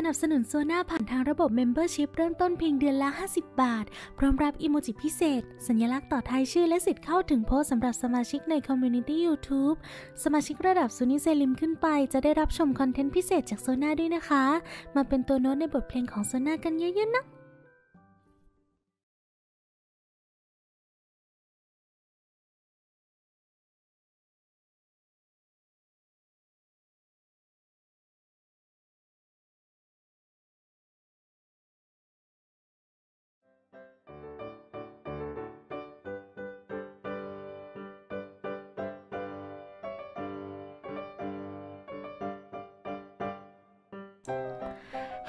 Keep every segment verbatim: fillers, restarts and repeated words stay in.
สนับสนุนโซน่าผ่านทางระบบ Membership เริ่มต้นเพียงเดือนละห้าสิบบาทพร้อมรับอีโมจิพิเศษสัญลักษณ์ต่อท้ายชื่อและสิทธิ์เข้าถึงโพสสำหรับสมาชิกใน Community YouTube สมาชิกระดับซูนิเซลิมขึ้นไปจะได้รับชมคอนเทนต์พิเศษจากโซน่าด้วยนะคะมาเป็นตัวโน้ตในบทเพลงของโซน่ากันเยอะๆนะ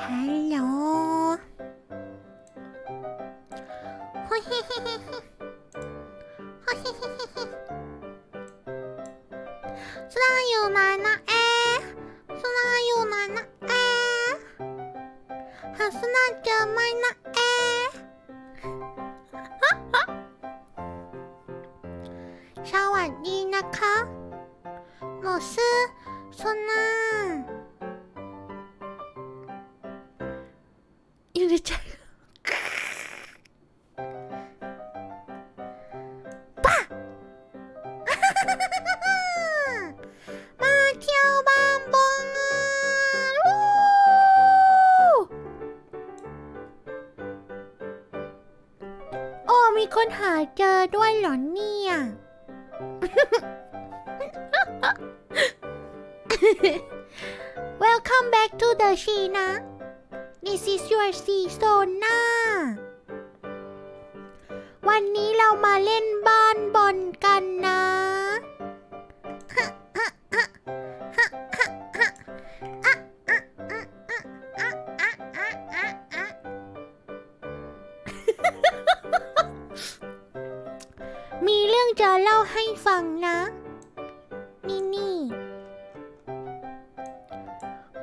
ฮัลโหล ฮ่าฮ่าฮ่าฮ่าฮ่าฮ่าฮ่าฮ่าสุราอยู่ไหนนะเอ๊ะสุราอยู่ไหนนะเอ๊ะหาสุราเจอไหมนะเอ๊ะสวัสดีนะคะหนูชื่อสุราคนหาเจอด้วยเหรอเนี่ย Welcome back to the China. This is your sea Sona. วันนี้เรามาเล่นบ้านบอลกันนะ จะเล่าให้ฟังนะนี่นี่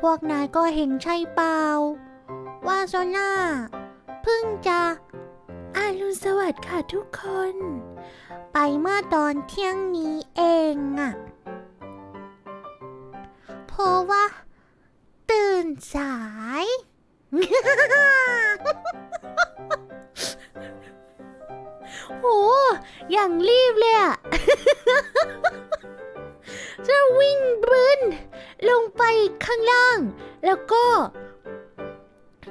พวกนายก็เห็นใช่เปล่าว่าโซน่าเพิ่งจะอรุณสวัสดิ์ค่ะทุกคนไปเมื่อตอนเที่ยงนี้เองอะเพราะว่าตื่นสายโอ้อย่างรีบเลยอะจะวิ่งบึ้นลงไปข้างล่างแล้วก็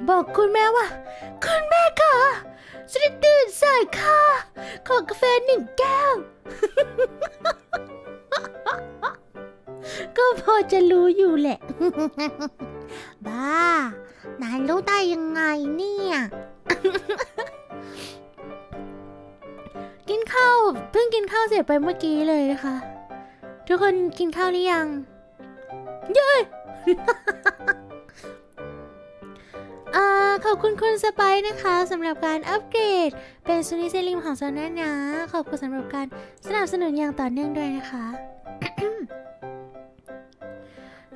บอกคุณแม่ว่าคุณแม่ค่ะฉันได้ตื่นสายค่ะขอกาแฟหนึ่งแก้ว ก็พอจะรู้อยู่แหละ บ้านายรู้ได้ยังไงเนี่ย กินข้าวเพิ่งกินข้าวเสร็จไปเมื่อกี้เลยนะคะทุกคนกินข้าวหรือยังเย้ อ่าขอบคุณคุณสไปซ์นะคะสำหรับการอัปเกรดเป็นซูนิเซริมของโซน่านะขอบคุณสำหรับการสนับสนุนอย่างต่อเนื่องด้วยนะคะ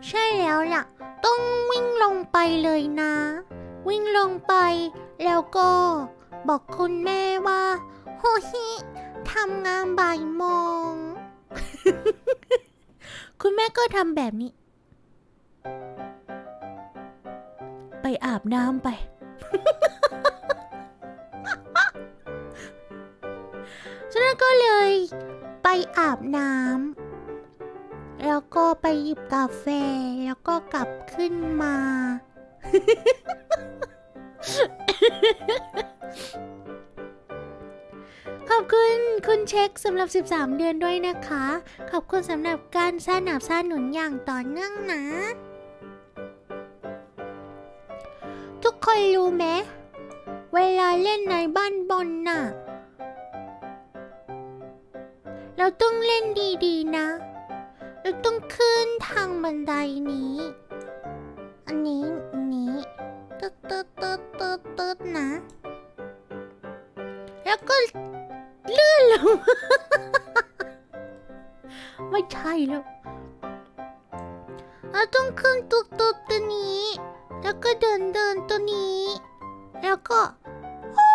ใช่แล้วล่ะต้องวิ่งลงไปเลยนะวิ่งลงไปแล้วก็บอกคุณแม่ว่าโฮฮิทำงานบ่ายโมง คุณแม่ก็ทำแบบนี้ไปอาบน้ำไป ฉะนั้นก็เลยไปอาบน้ำแล้วก็ไปหยิบกาแฟแล้วก็กลับขึ้นมา ขอบคุณคุณเช็คสำหรับสิบสามเดือนด้วยนะคะขอบคุณสำหรับการสนับสนุนอย่างต่อเนื่องนะทุกคนรู้ไหมเวลาเล่นในบ้านบอลน่ะเราต้องเล่นดีๆนะเราต้องขึ้นทางบันไดนี้อันนี้นี้ตึ๊ดตึ๊ดตึ๊ดตึ๊ดตึ๊ดนะแล้วก็เลื่อนลง ไม่ใช่แล้วเราต้องขึ้นตุ๊ดตุ๊ดตัวนี้แล้วก็เดินเดินตัวนี้แล้วก็โอ้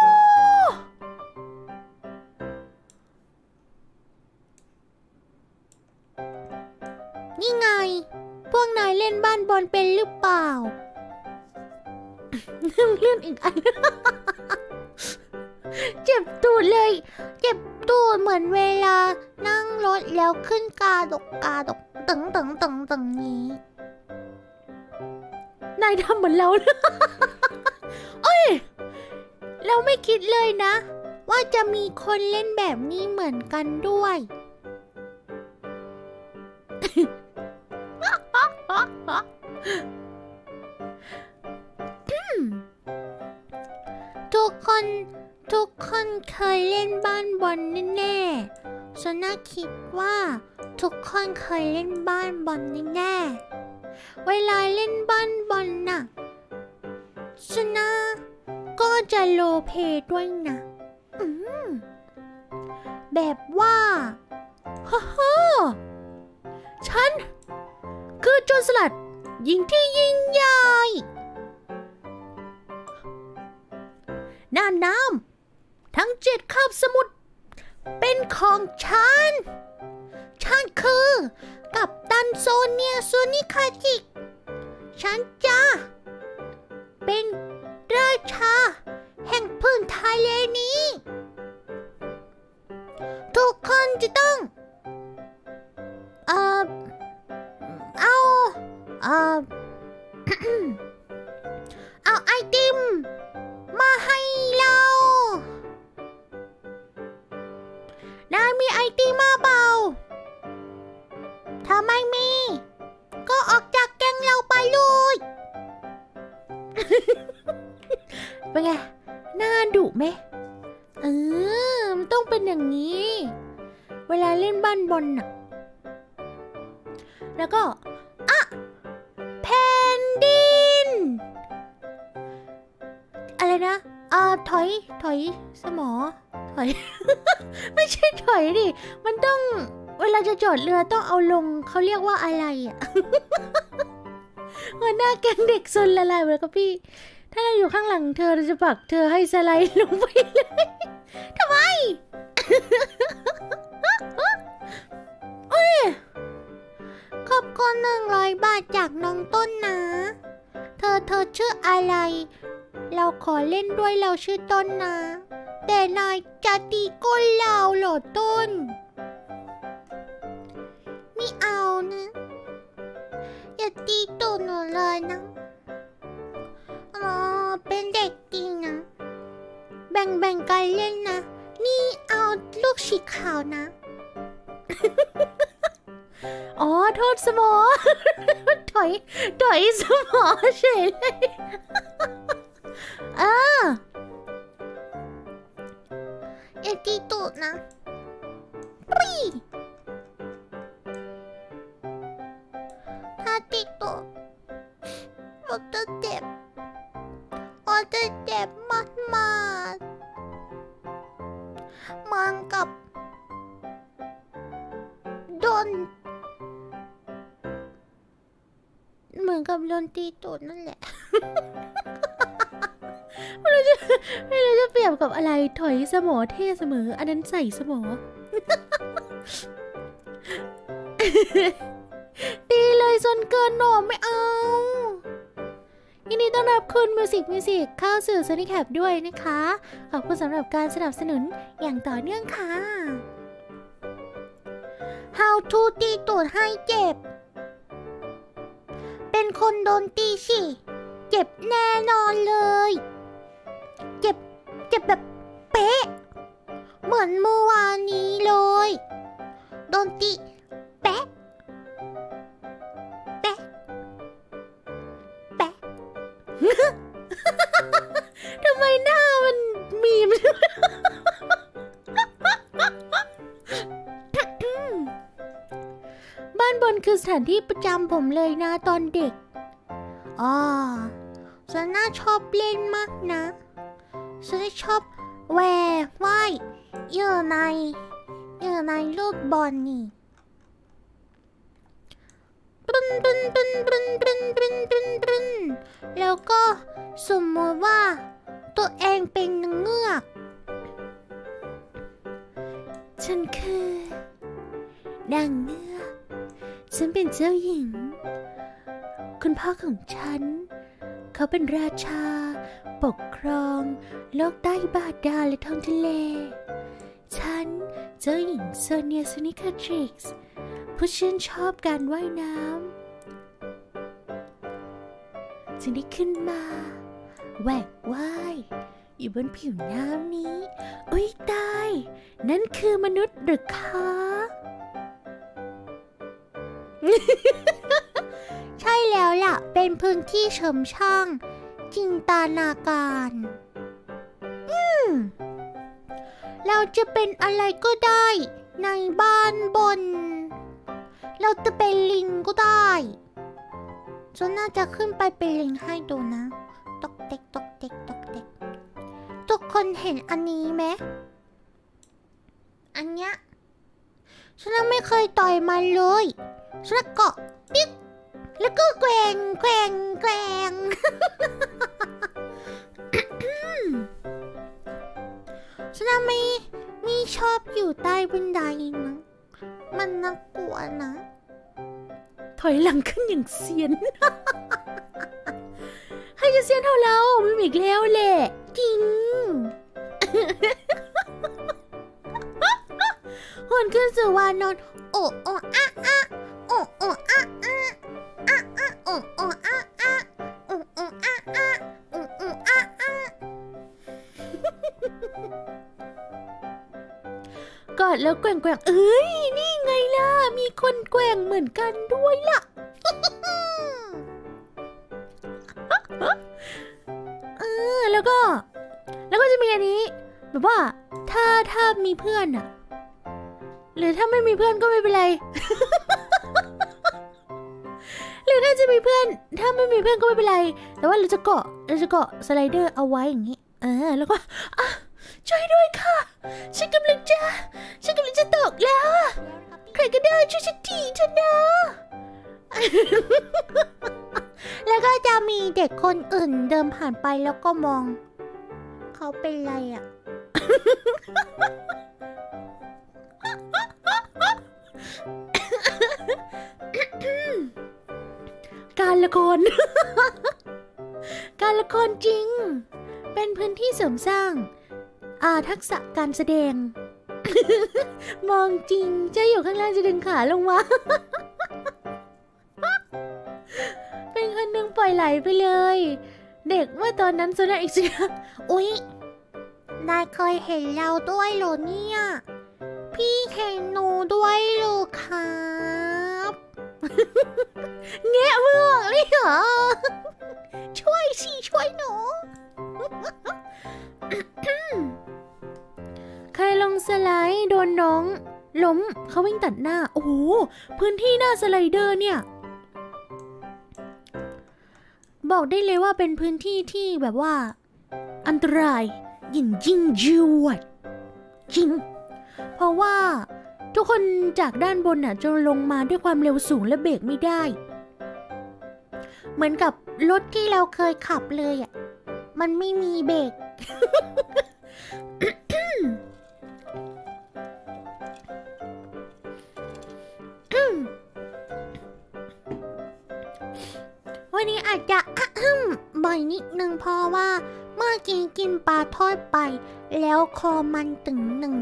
นี่ไงพวกนายเล่นบ้านบอลเป็นหรือเปล่า เลื่อนอีกอัน เจ็บตูดเลยเจ็บตูดเหมือนเวลานั่งรถแล้วขึ้นกาดกกาดกตึงตึงตึงตึงนี้นายทำเหมือนเราเลย เอ้ยเราไม่คิดเลยนะว่าจะมีคนเล่นแบบนี้เหมือนกันด้วย ทุกคนทุกคนเคยเล่นบ้านบอลแน่ๆฉันน่าคิดว่าทุกคนเคยเล่นบ้านบอลแน่ๆเวลาเล่นบ้านบอลน่ะฉันน่าก็จะโลเพด้วยนะอืมแบบว่าฮ่าฮ่าฉันคือโจรสลัดหญิงที่ยิ่งใหญ่น่านน้ำทั้งเจ็ดคาบสมุทรเป็นของฉันฉันคือกัปตันโซเนียซูนิคาจิฉันจะเป็นราชาแห่งพื้นทะเลนี้ทุกคนจะต้องเอ่อเอาเอ่อ เอาไอติมมาให้เรานายมีไอติมมาเปล่าถ้าไม่มีก็ออกจากแก๊งเราไปเลยเป็นไงน่าดุไหมเออมันต้องเป็นอย่างนี้เวลาเล่นบ้านบอลน่ะแล้วก็อะแผ่นดินอะไรนะอ่าถอยถอยสมอถอย ไม่ใช่ถอยดิมัน ต้องเวลาจะจอดเรือต้องเอาลงเขาเรียกว่าอะไรอ่ะ หัวหน้าแกงเด็กซนละลายเลยครับพี่ถ้าเราอยู่ข้างหลังเธอเราจะปักเธอให้สไลด์ลงไปเลยทำไม เอ้ยขอบคุณหนึ่งร้อยบาทจากน้องต้นนะเธอเธอชื่ออะไรเราขอเล่นด้วยเราชื่อต้นนะแต่นายจะตีก้นเราเหรอต้นไม่เอานะอย่าตีตุ่นเลยนะอ๋อเป็นเด็กดีนะแบ่งแบ่งกันเล่นนะนี่เอาลูกสีขาวนะ อ๋อโทษสมอ ถอยถอยสมอเฉยเลย เอออย่าตีตุ่นนะปี่ถ้าตีตุ่นเราจะเจ็บเราจะเจ็บมากมากมันกับโดนเหมือนกับโดนตีตุ่นนั่นแหละ ไม่รู้จะไม่รู้จะเปรียบกับอะไรถอยสมอเท่เสมออันนั้นใส่สมอ ตีเลยจนเกินหน่อไม่เอายินดีต้อนรับคุณมิวสิกมิวสิกเข้าสู่โซนิแคปด้วยนะคะขอบคุณสำหรับการสนับสนุนอย่างต่อเนื่องค่ะ How to ตีตูดให้เจ็บเป็นคนโดนตีสิเจ็บแน่นอนเลยเจ็บเจ็บแบบเป๊ะเหมือนเมื่อวานนี้เลยโดนตีเป๊ะเป๊ะเป๊ะ ทำไมหน้ามันมีม บ้านบนคือสถานที่ประจำผมเลยนะตอนเด็กอ๋อฉันน่าชอบเล่นมากนะฉันชอบแหวกว่ายอยู่ในอยู่ในลูกบอลนี่บึ้นบึ้นบึ้นบึ้นบึ้นบึ้นบึ้นบึ้นแล้วก็สมมติว่าตัวเองเป็นเงือกฉันคือดังเงือกฉันเป็นเจ้าหญิงคุณพ่อของฉันเขาเป็นราชาปกครองโลกใต้บาดาลและท้องทะเลฉันเจ้าหญิงโซเนียซูนิคาทริกซ์ผู้ชื่นชอบการว่ายน้ำจึงได้ขึ้นมาแหวกว่ายอยู่บนผิวน้ำนี้อุ๊ยตายนั่นคือมนุษย์หรือคะใช่แล้วล่ะเป็นพื้นที่เฉลิมช่างจินตนาการอืมเราจะเป็นอะไรก็ได้ในบ้านบนเราจะเป็นลิงก็ได้ฉันน่าจะขึ้นไปเป็นลิงให้ดูนะตกเต็กตกเต็กตกเต็กทุกคนเห็นอันนี้ไหมอันเนี้ยฉันไม่เคยต่อยมันเลยฉันเกาะปิ๊กแล้วก็แกว่งแกว่งแกว่ง ฉันไม่ไม่ชอบอยู่ใต้บันไดนะมันน่ากลัวนะถอยหลังขึ้นอย่างเซียน ให้จะเซียนเท่าเราไม่มีอีกแล้วแหละจริง หวนขึ้นสู่วานอนโอโออะอะโอโออะอะอะอะโอโออะอะโอโออะอะโอโออะอะกอดแล้วแกว่งแกว่งเอ้ยนี่ไงล่ะมีคนแกว่งเหมือนกันด้วยล่ะเออแล้วก็แล้วก็จะมีอันนี้แบบว่าถ้าถ้ามีเพื่อนอะหรือถ้าไม่มีเพื่อนก็ไม่เป็นไร หรือถ้าจะมีเพื่อนถ้าไม่มีเพื่อนก็ไม่เป็นไรแต่ว่าเราจะเกาะเราจะเกาะสไลเดอร์เอาไว้อย่างนี้เออแล้วก็ ช่วยด้วยค่ะฉันกำลังจะฉันกำลังจะตกแล้วอะใครก็ได้ช่วยฉันทีเถอะนะแล้วก็จะมีเด็กคนอื่นเดินผ่านไปแล้วก็มองเขาเป็นไรอะ การละคร การละครจริงเป็นพื้นที่เสริมสร้างอาทักษะการแสดง มองจริงจะอยู่ข้างล่างจะดึงขาลงมา เป็นคนหนึ่งปล่อยไหลไปเลยเด็กเมื่อตอนนั้นโซน่าอีกสิอุ๊ยนายเคยเห็นเราด้วยเหรอเนี่ยพี่เห็นหนูด้วยเหรอครับแงะมือเลยเหรอช่วยสิช่วยหนูใครลงสไลด์โดนน้องล้มเขาวิ่งตัดหน้าโอ้โหพื้นที่หน้าสไลเดอร์เนี่ยบอกได้เลยว่าเป็นพื้นที่ที่แบบว่าอันตรายยิ่งยิ่งยวดจริงเพราะว่าทุกคนจากด้านบนน่ะจะลงมาด้วยความเร็วสูงและเบรกไม่ได้เหมือนกับรถที่เราเคยขับเลยอ่ะมันไม่มีเบรก วันนี้อาจจะบ่อยนิดนึงเพราะว่าเมื่อกี้กินปลาทอดไปแล้วคอมันตึงหนึ่ง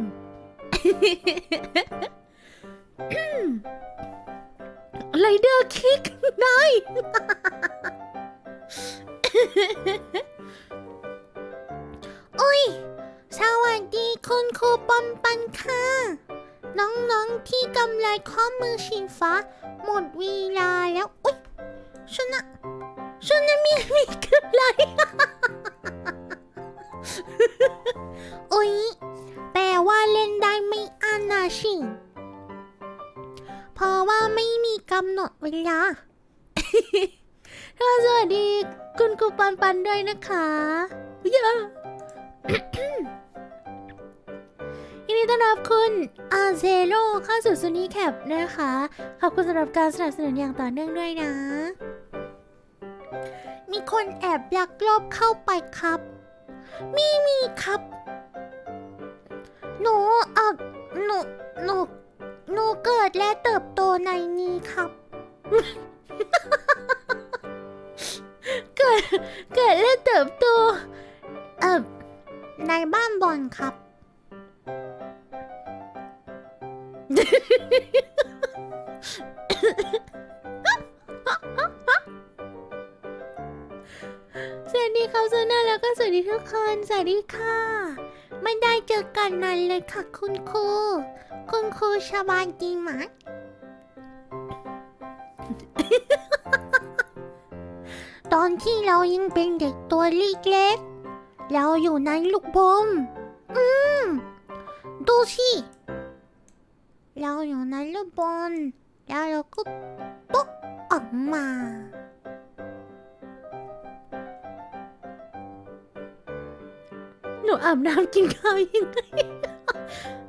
ไรเดอร์คิกนาย อุ้ยสวัสดีคุณครูปอมปันค่ะน้องๆที่กำไรข้อมือชิงฟ้าหมดเวลาแล้วอุ้ยชนะชนะมีมีคืออะไร อุ้ยแปลว่าเล่นได้ไม่อันนะชิเพราะว่าไม่มีกำหนดเวลา สวัสดีคุณครูปันปันด้วยนะคะเยอะ ยินดีต้อนรับคุณอาเซโร่เข้าสู่ซูนี่แคปนะคะขอบคุณสำหรับการสนับสนุนอย่างต่อเนื่องด้วยนะมีคนแอบลักลอบเข้าไปครับมีมีครับหนูเอ่อหนูหนูหนูเกิดและเติบโตในนี้ครับ เกิดเกิดและเติบโตเอ่อในบ้านบอลครับสวัสดีครับโซน่าแล้วก็สวัสดีทุกคนสวัสดีค่ะไม่ได้เจอกันนานเลยค่ะคุณครูคุณครูชบาลดีไหม ตอนที่เรายังเป็นเด็กตัวเล็กๆเราอยู่ในลูกบอลอืมดูสิเราอยู่ในลูกบอลแล้วเราก็ปุ๊บออกมาหนูอาบน้ำกินข้าวยังไง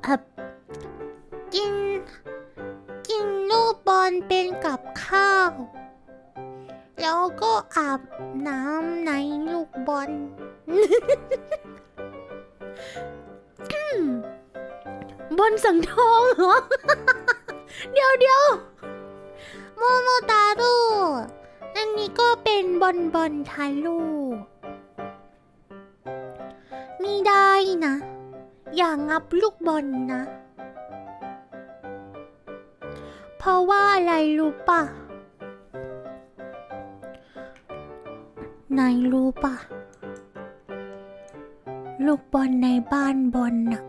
อับกินกินลูกบอลเป็นกับข้าวแล้วก็อาบน้ำในลูกบอล บอลสังทองเหรอ เดี๋ยวเดี๋ยวโมโมตารุอันนี้ก็เป็นบอลบอลทารุไม่ได้นะอย่างงับลูกบอลนะเพราะว่าอะไรรู้ป่ะนายรู้ป่ะลูกบอลในบ้านบอลนะ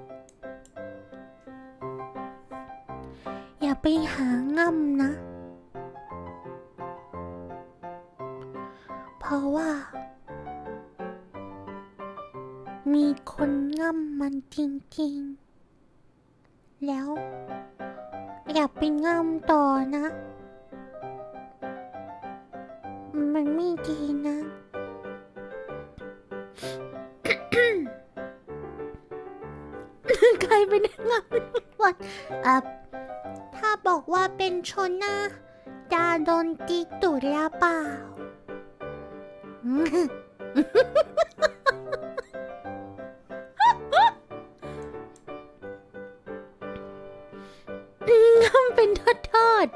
อย่าไปหาง่ำนะเพราะว่ามีคนง่ำมันจริงๆแล้วอยากไปง่ำต่อนะมันไม่ดีนะ อ อับถ้าบอกว่าเป็นชนนะจะโดนตีตุ่นหรือเปล่า เป็นทอดทอด อ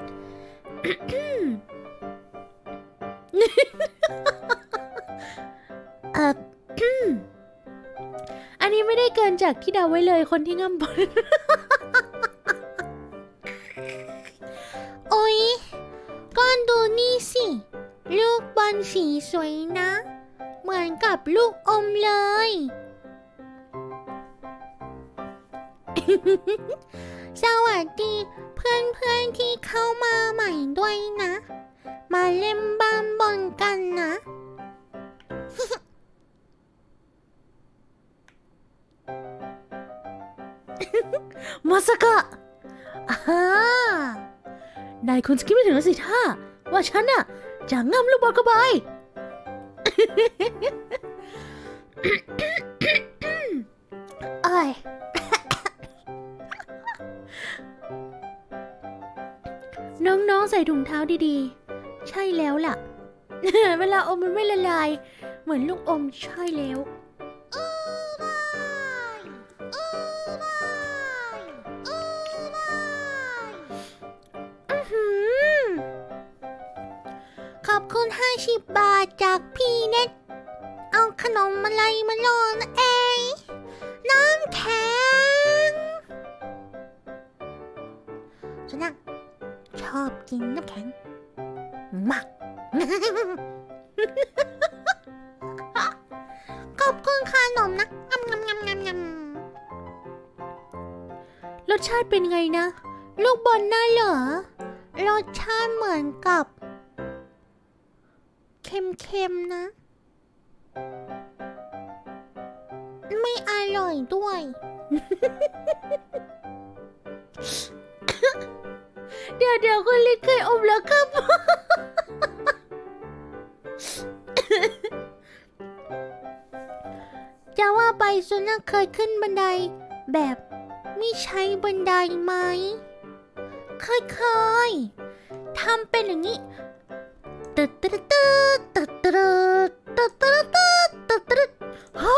ันนี้ไม่ได้เกินจากที่เดาไว้เลยคนที่ง่ำบน โอ๊ยก็ดูนี่สิลูกบอลสีสวยนะเหมือนกับลูกอมเลย สวัสดีเพื่อนๆที่เข้ามาใหม่ด้วยนะมาเล่นบ้านบอลกันนะ มาสกะอ่านายคุณสกิปไม่ถึงแล้วสิท่าว่าฉันน่ะจะง่ำลูกบอลกระบาย เอ้ย น้องๆใส่ถุงเท้าดีๆใช่แล้วล่ะ เวลาอมมันไม่ละลายเหมือนลูกอมใช่แล้วขอบคุณห้าสิบบาทจากพี่เน็ตเอาขนมอะไรมาลองนะเองน้ำแข็งฉันน่ะชอบกินน้ำแข็งมาก ขอบคุณขนมนะงำงำงำงำงำรสชาติเป็นไงนะลูกบอลน่าเหรอรสชาติเหมือนกับเค็มๆนะไม่อร่อยด้วย เดี๋ยวเดี๋ยวคุณลิศเคยอมแล้วครับ จะว่าไปสุนัขเคยขึ้นบันไดแบบไม่ใช้บันไดไหมเคยๆทำเป็นอย่างนี้ตึ๊ดตึ๊ดตึ๊ดตึ๊ดตึ๊ดตึ๊ดตึ๊ดตึ๊ดตึ๊ดฮ่า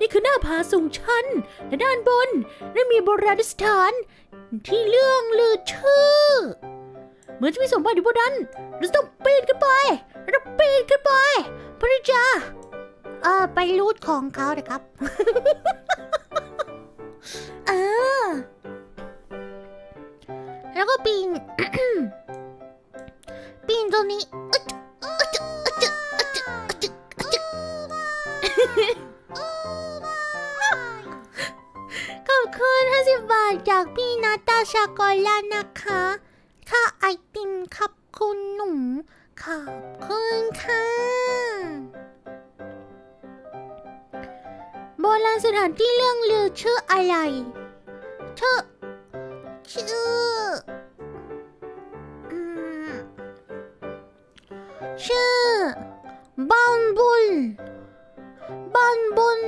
นี่คือหน้าผาสูงชันและด้านบนได้มีโบราณสถานที่เรื่องลือชื่อเหมือนจะมีสมบัติอยู่บนนั้นเราต้องปีนขึ้นไปเราปีนขึ้นไปพระเจ้าเออไปรูดของเขาเลยครับเออแล้วก็ปีนปีนตรงนี้ขอบคุณห้าสิบบาทจากพี่นาตาชาโกล่านะคะค่าไอติมขอบคุณหนุ่มขอบคุณค่ะโบราณสถานที่เรื่องลือชื่ออะไรชื่อชื่อชื่อบ้านบุญบ้านบุญ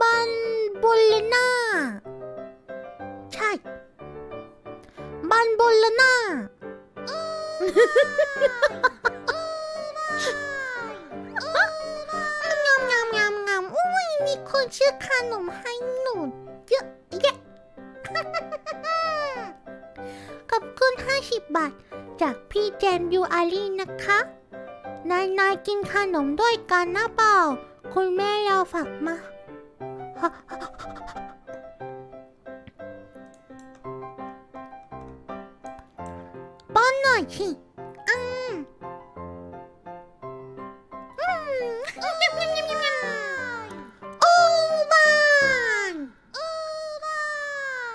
บ้านบุญละนาใช่บ้านบุญละนางามงามงามงามอุ้ยมีคนชื่อขนมให้หนูเยอะแยะขอบคุณห้าสิบบาทจากพี่เจมยูอารีนะคะนายนายกินขนมด้วยกันนะเปล่าคุณแม่เราฝากมา ป้อนหน่อยสิอืมอืมโอ้บ้านโอ้บ้าน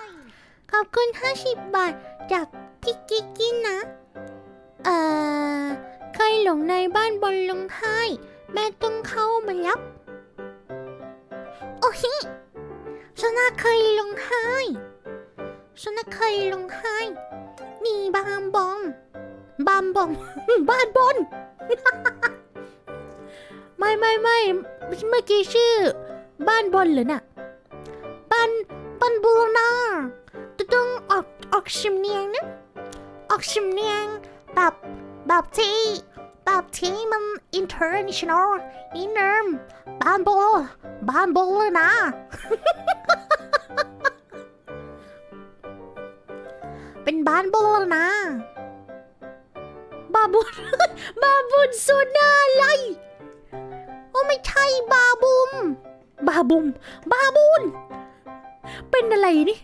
ขอบคุณห้าสิบบาทจากพี่กิ๊กกิ๊กนะเอ่อใครหลงในบ้านบนลงให้แม่ต้องเข้ามารับโอ้ยฉันน่าเคยลงให้ฉันน่าเคยลงให้มีบามบองบามบองบ้านบนไม่ไม่ไม่เมื่อกี้ชื่อบ้านบนเหรอน่ะบ้านบ้าน มันบูน่าจะต้องออกออกชิมเนียงนะออกชิมเนียงแบบแบบที่แบบที่มัน international นิดนึงบานโบบานโบเลยนะ เป็นบานโบเลยนะบาบูน บาบูนโซดาอะไรโอ้ไม่ใช่บาบุมบาบุมบาบุนเป็นอะไรนี่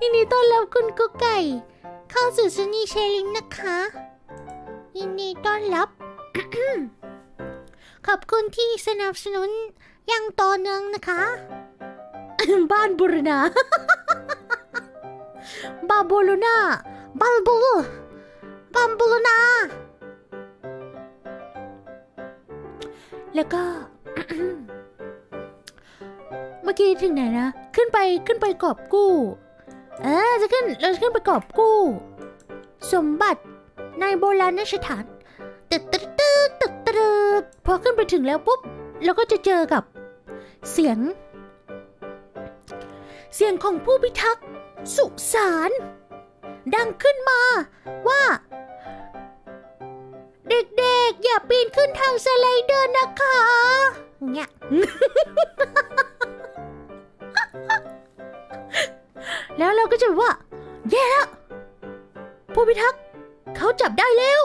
ยินดีต้อนรับคุณกุ๊กไก่เข้าสู่ซุนีเชลิงนะคะยินดีต้อนรับ ขอบคุณที่สนับสนุนอย่างต่อเนื่องนะคะ บ้านบูรณา บาบูรณาบัลบูบัมบูรณาแล้วก็ เมื่อกี้ถึงไหนนะขึ้นไปขึ้นไปกอบกู้เออจะขึ้นเราจะขึ้นไปกอบกู้สมบัติในโบราณสถานตึ๊ดตึ๊ดตึ๊ดตึ๊ดตึ๊ดพอขึ้นไปถึงแล้วปุ๊บเราก็จะเจอกับเสียงเสียงของผู้พิทักษ์สุสานดังขึ้นมาว่าเด็กๆอย่าปีนขึ้นทางสไลเดอร์นะคะเนี่ย แล้วเราก็จะว่าแย่แล้วผู้พิทักษ์เขาจับได้แล้ว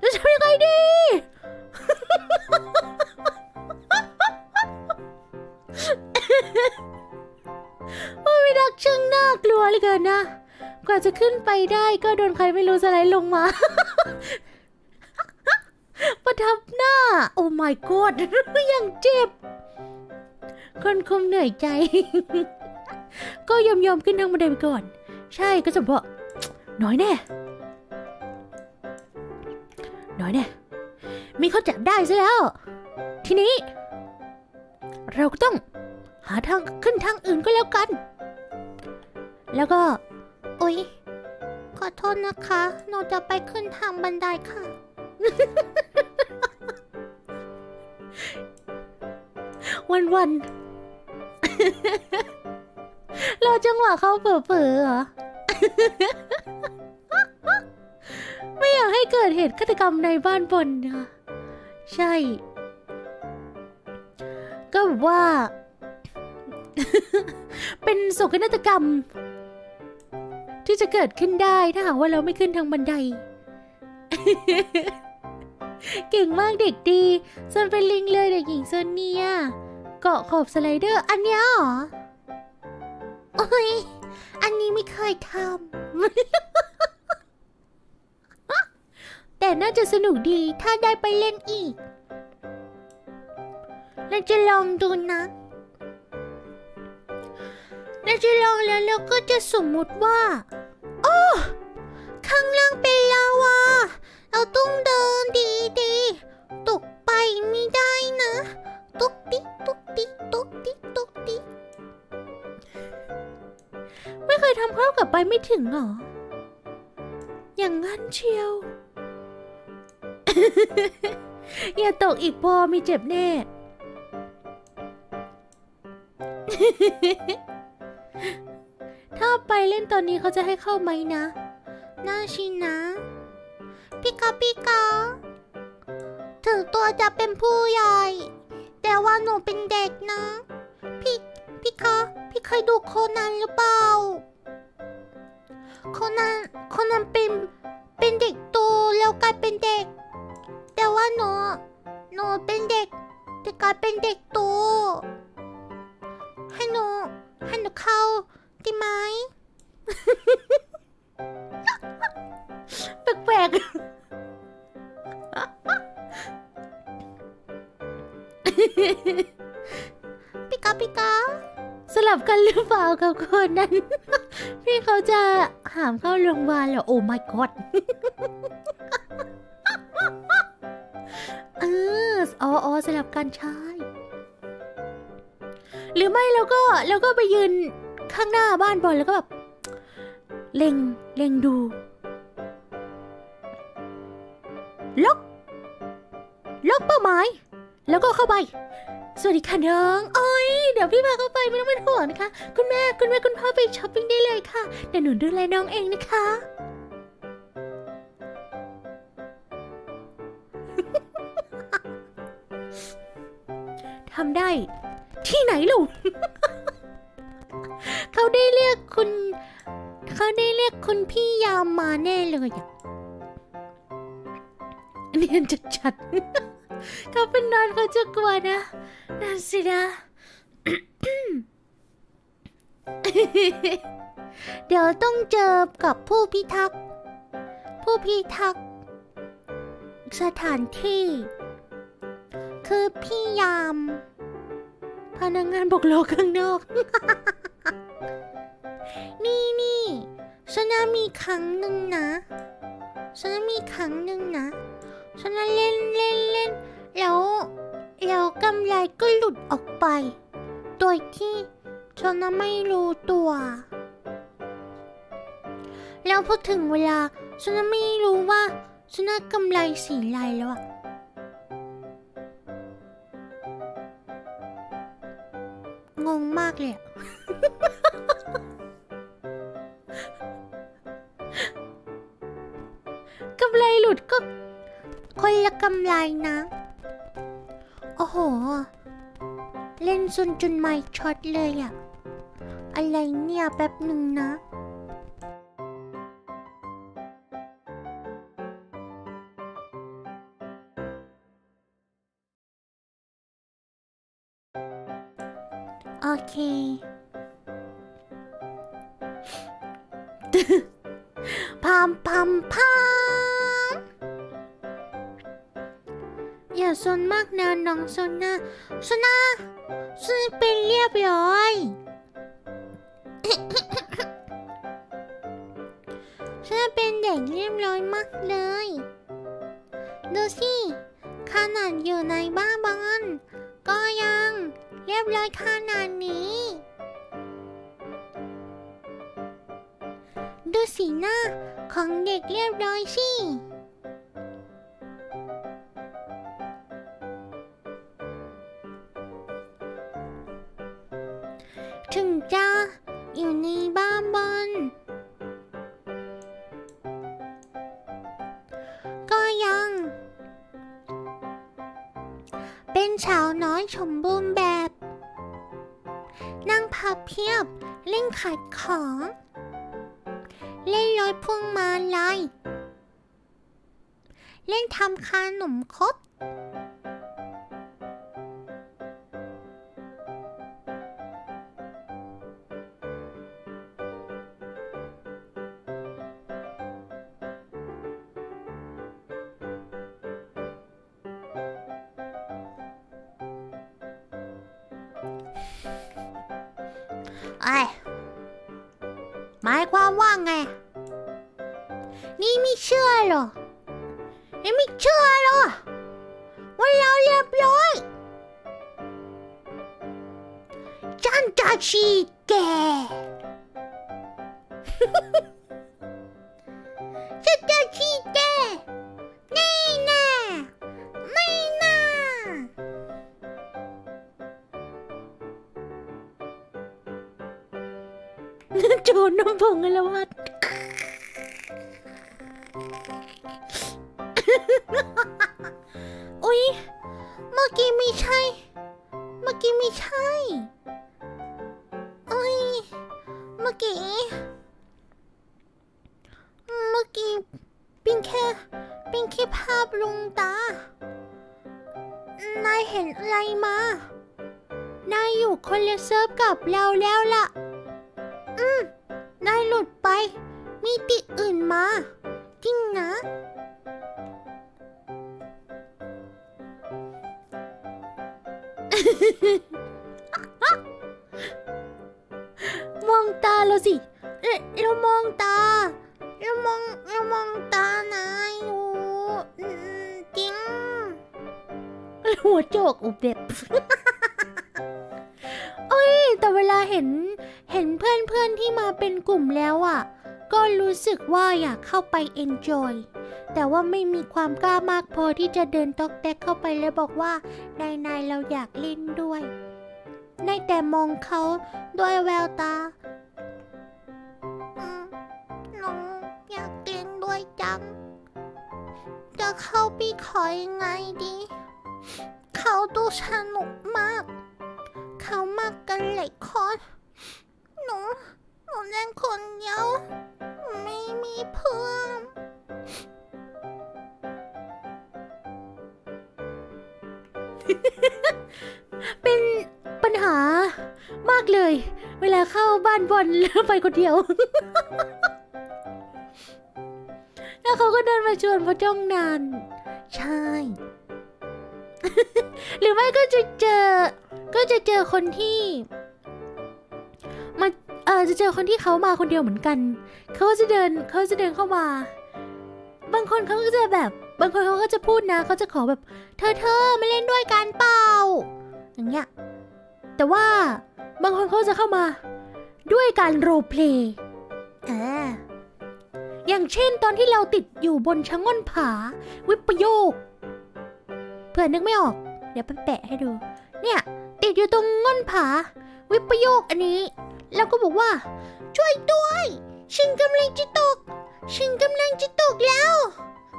แล้วจะทำยังไงดี ผู้พิทักษ์ช่างน่ากลัวเหลือเกินนะกว่าจะขึ้นไปได้ก็โดนใครไม่รู้สไลด์ลงมา ประทับหน้าโอ้ my god ยังเจ็บคนคงเหนื่อยใจ ก็ยอมๆขึ้นทางบันไดไปก่อนใช่ก็จะบอกน้อยแน่น้อยแน่มีเขาจับได้ซะแล้วทีนี้เราก็ต้องหาทางขึ้นทางอื่นก็แล้วกันแล้วก็อุ๊ยขอโทษนะคะหนูจะไปขึ้นทางบันไดค่ะ วันวันเราจังหวะเขาเผลอๆเหรอ ไม่อยากให้เกิดเหตุฆาตกรรมในบ้านบนค่ะใช่ก็แบบว่า เป็นโศกนาฏกรรมที่จะเกิดขึ้นได้ถ้าหากว่าเราไม่ขึ้นทางบันได เก่งมากเด็กดีโซนเป็นลิงเลยเด็กหญิงโซนเนียเกาะขอบสไลเดอร์อันเนี้ยหรอโอ้ยอันนี้ไม่เคยทำ แต่น่าจะสนุกดีถ้าได้ไปเล่นอีกเราจะลองดูนะเราจะลองแล้วเราก็จะสมมุติว่าโอ้ข้างล่างเป็นลาวาเราต้องเดินดีดีตกไปไม่ได้นะตกติ๊กตกติ๊กตกติ๊กตกติ๊กไม่เคยทำเข้ากับไปไม่ถึงหรออย่างงั้นเชียว อย่าตกอีกพอมีเจ็บแน่ ถ้าไปเล่นตอนนี้เขาจะให้เข้าไหมนะน่าชินนะพี่กาพี่กาถึงตัวจะเป็นผู้ใหญ่แต่ว่าหนูเป็นเด็กนะพี่พี่กาพี่เคยดูโคนันหรือเปล่าโคนันโคนันเป็นเป็นเด็กโตแล้วกลายเป็นเด็กแต่ว่าหนูหนูเป็นเด็กแต่กลายเป็นเด็กโตให้หนูให้หนูเข้าได้ไหม แปลกๆ ปิกาปิกาสลับกันหรือเปล่ากับคนนั้น พี่เขาจะหามเข้าโรงพยาบาลเหรอโอ้ my god เอออ๋อสลับกันใช่หรือไม่เราก็เราก็ไปยืนข้างหน้าบ้านบอลแล้วก็แบบเล็งเล็งดูล็อกล็อกเป้าหมายแล้วก็เข้าไปสวัสดีค่ะน้องโอ้ย เดี๋ยวพี่พาเขาไปไม่ต้องเป็นห่วงนะคะคุณแม่คุณแม่คุณพ่อไปช้อปปิ้งได้เลยค่ะเดี๋ยวหนูดูแลน้องเองนะคะทำได้ที่ไหนลูก เขาได้เรียกคุณเขาได้เรียกคุณพี่ยามมาแน่เลยอะเนียนจัดๆเขาเป็นนอนเขาจะกลัวนะนั่นสินะ เดี๋ยวต้องเจอกับผู้พิทักษ์ผู้พิทักษ์สถานที่คือพี่ยามพนักงานบุกโลกข้างนอก นี่นี่ฉันมีครั้งหนึ่งนะฉันมีครั้งหนึ่งนะฉันเล่นเล่นเล่นแล้วแล้วกำไลก็หลุดออกไปโดยที่ฉันไม่รู้ตัวแล้วพอถึงเวลาฉันไม่รู้ว่าฉันกำไลสีอะไรแล้วอะงงมากเลย กำไลหลุดก็คนละกำไลนะโอ้โหเล่นซุนจุนไม่ช็อตเลยอะอะไรเนี่ยแป๊บหนึ่งนะโอเค พัมพัมพัมอย่าซนมากนะน้องซนนะซนนะซนเป็นเรียบร้อย ซนเป็นเด็กเรียบร้อยมากเลยดูสิขนาดอยู่ในบ้านบอนก็ยังเรียบร้อยขนาดนี้ดูสีหน้าของเด็กเรียบร้อยสิถึงจะอยู่ในบ้านบนก็ยังเป็นสาวน้อยสมบูรณ์แบบนั่งพับเพียบเล่นขายของเล่นลอยพวงมาลัยเล่นทำขนมคดไอ้หมายความว่าไงนี่ไม่เชื่อหรอนี่ไม่เชื่อหรอว่าเราเรียบร้อยจันจะชีแก จันจะชีแกนี่แน่ไม่น่าโจรน้ำพงละวัดอุ๊ยเมื่อกี้ไม่ใช่เมื่อกี้ไม่ใช่อุ๊ยเมื่อกี้เมื่อกี้เป็นแค่เป็นแค่ภาพลวงตานายเห็นอะไรมานายอยู่คนละเซิร์ฟกับเราแล้วล่ะอืมนายหลุดไปมีติอื่นมาจริงนะมองตาเราสิเรามองตาเรามองเรามองตานายอยู่จริงหัวโจกอุบเด็บเอ้ยแต่เวลาเห็นเห็นเพื่อนๆที่มาเป็นกลุ่มแล้วอ่ะก็รู้สึกว่าอยากเข้าไปเอนจอยแต่ว่าไม่มีความกล้ามากพอที่จะเดินตอกแตกเข้าไปแล้วบอกว่านายๆเราอยากเล่นด้วย ได้แต่มองเขาด้วยแววตาหนูอยากกินด้วยจังจะเข้าไปขอยังไงดีเขาดูสนุกมากเขามากกันหลายคนหนูหนูเล่นคนเดียวไม่มีเพื่อนเป็นปัญหามากเลยเวลาเข้าบ้านบอลแล้วไปคนเดียว แล้วเขาก็เดินมาชวนพระจ้องนานใช่ หรือไม่ก็จะเจอก็จะเจอคนที่มาเออจะเจอคนที่เขามาคนเดียวเหมือนกันเขาก็จะเดินเขาจะเดินเข้ามาบางคนเขาก็จะแบบบางคนเขาก็จะพูดนะเขาจะขอแบบเธอเธอไม่เล่นด้วยกันเปล่าอย่างเงี้ยแต่ว่าบางคนเขาจะเข้ามาด้วยการโรลเพลย์อ่าอย่างเช่นตอนที่เราติดอยู่บนชะง่อนผาวิปโยคเพื่อนนึกไม่ออกเดี๋ยวไปแปะให้ดูเนี่ยติดอยู่ตรงง่อนผาวิปโยคอันนี้แล้วก็บอกว่าช่วยด้วยฉันกำลังจะตกฉันกำลังจะตกแล้ว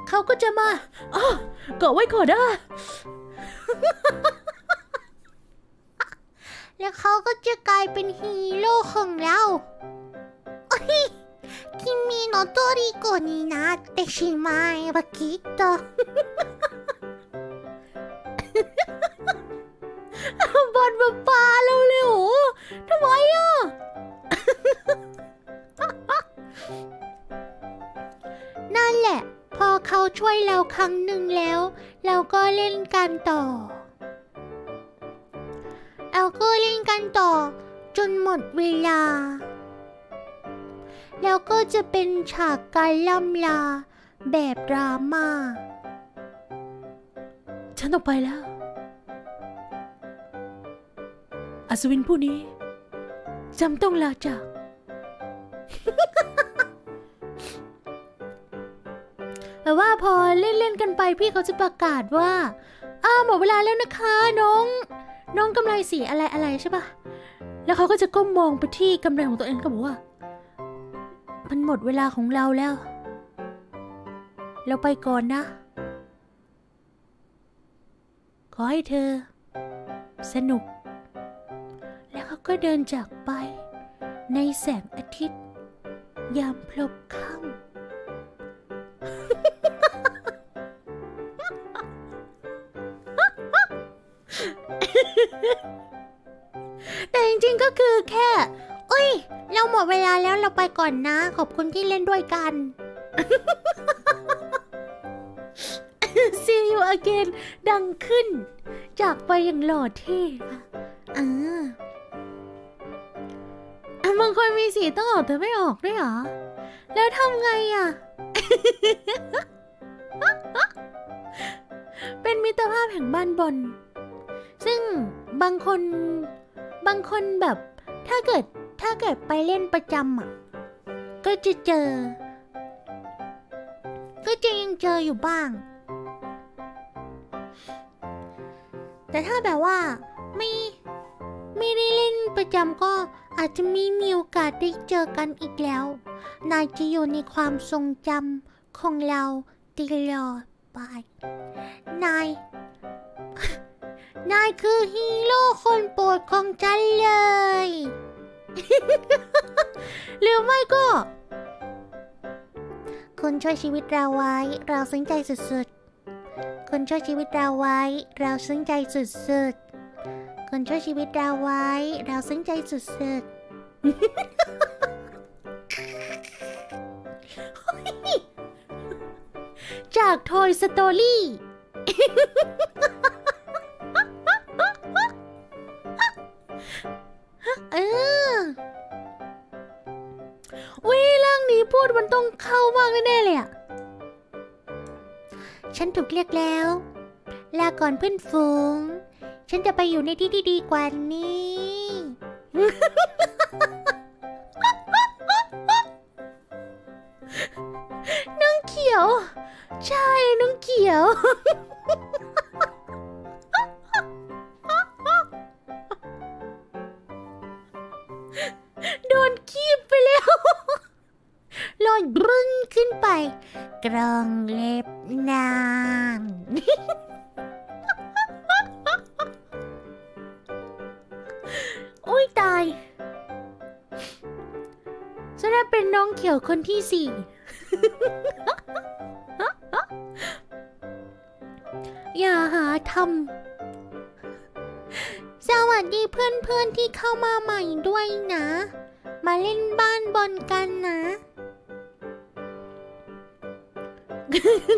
เขาก็จะมาอ๋อเกาะไว้ก่อนนะ แล้วเขาก็จะกลายเป็นฮีโร่ของเราโอ้ยคิมิโนโตริโกะนินาเตชิมะวะคิโตะ บอลมาปาเร็วๆทำไมอ่ะ นั่นแหละพอเขาช่วยเราครั้งหนึ่งแล้วเราก็เล่นกันต่อเราก็เล่นกันต่อจนหมดเวลาแล้วก็จะเป็นฉากการล่ำลาแบบดราม่าฉันออกไปแล้วอัศวินผู้นี้จำต้องลาจาก แต่ว่าพอเล่นๆกันไปพี่เขาจะประกาศว่าอ้าวหมดเวลาแล้วนะคะน้องน้องกำไรสีอะไรอะไรใช่ปะแล้วเขาก็จะก้มมองไปที่กำไรของตัวเองก็บอกว่ามันหมดเวลาของเราแล้วเราไปก่อนนะขอให้เธอสนุกแล้วเขาก็เดินจากไปในแสงอาทิตย์ยามพลบค่ำแต่จริงๆก็คือแค่เอ้ยเราหมดเวลาแล้วเราไปก่อนนะขอบคุณที่เล่นด้วยกัน See you again ดังขึ้นจากไปอย่างหล่อเท่อ่าบางคนมีสีต้องออกแต่ไม่ออกด้วยเหรอแล้วทำไงอ่ะ เป็นมิตรภาพแห่งบ้านบอลซึ่งบางคนบางคนแบบถ้าเกิดถ้าเกิดไปเล่นประจำอ่ะก็จะเจอก็จะยังเจออยู่บ้างแต่ถ้าแบบว่าไม่ไม่ได้เล่นประจำก็อาจจะไม่มีโอกาสได้เจอกันอีกแล้วนายจะอยู่ในความทรงจำของเราตลอดไปนาย นายคือฮีโร่คนโปรดของฉันเลย หรือไม่ก็คนช่วยชีวิตเราไว้เราซึ้งใจสุดๆคนช่วยชีวิตเราไว้เราซึ้งใจสุดๆคนช่วยชีวิตเราไว้เราซึ้งใจสุดๆ จาก Toy Story เออเวล่างนี้พูดมันต้องเข้ามากแน่ๆเลยอ่ะฉันถูกเรียกแล้วลาก่อนเพื่อนฝูงฉันจะไปอยู่ในที่ที่ดีกว่านี้ น้องเขียวใช่น้องเขียว กรงเล็บนาง โอ้ยตายฉันเป็นน้องเขียวคนที่สี่ อย่าหาทำสวัสดีเพื่อนๆที่เข้ามาใหม่ด้วยนะมาเล่นบ้านบนกันนะ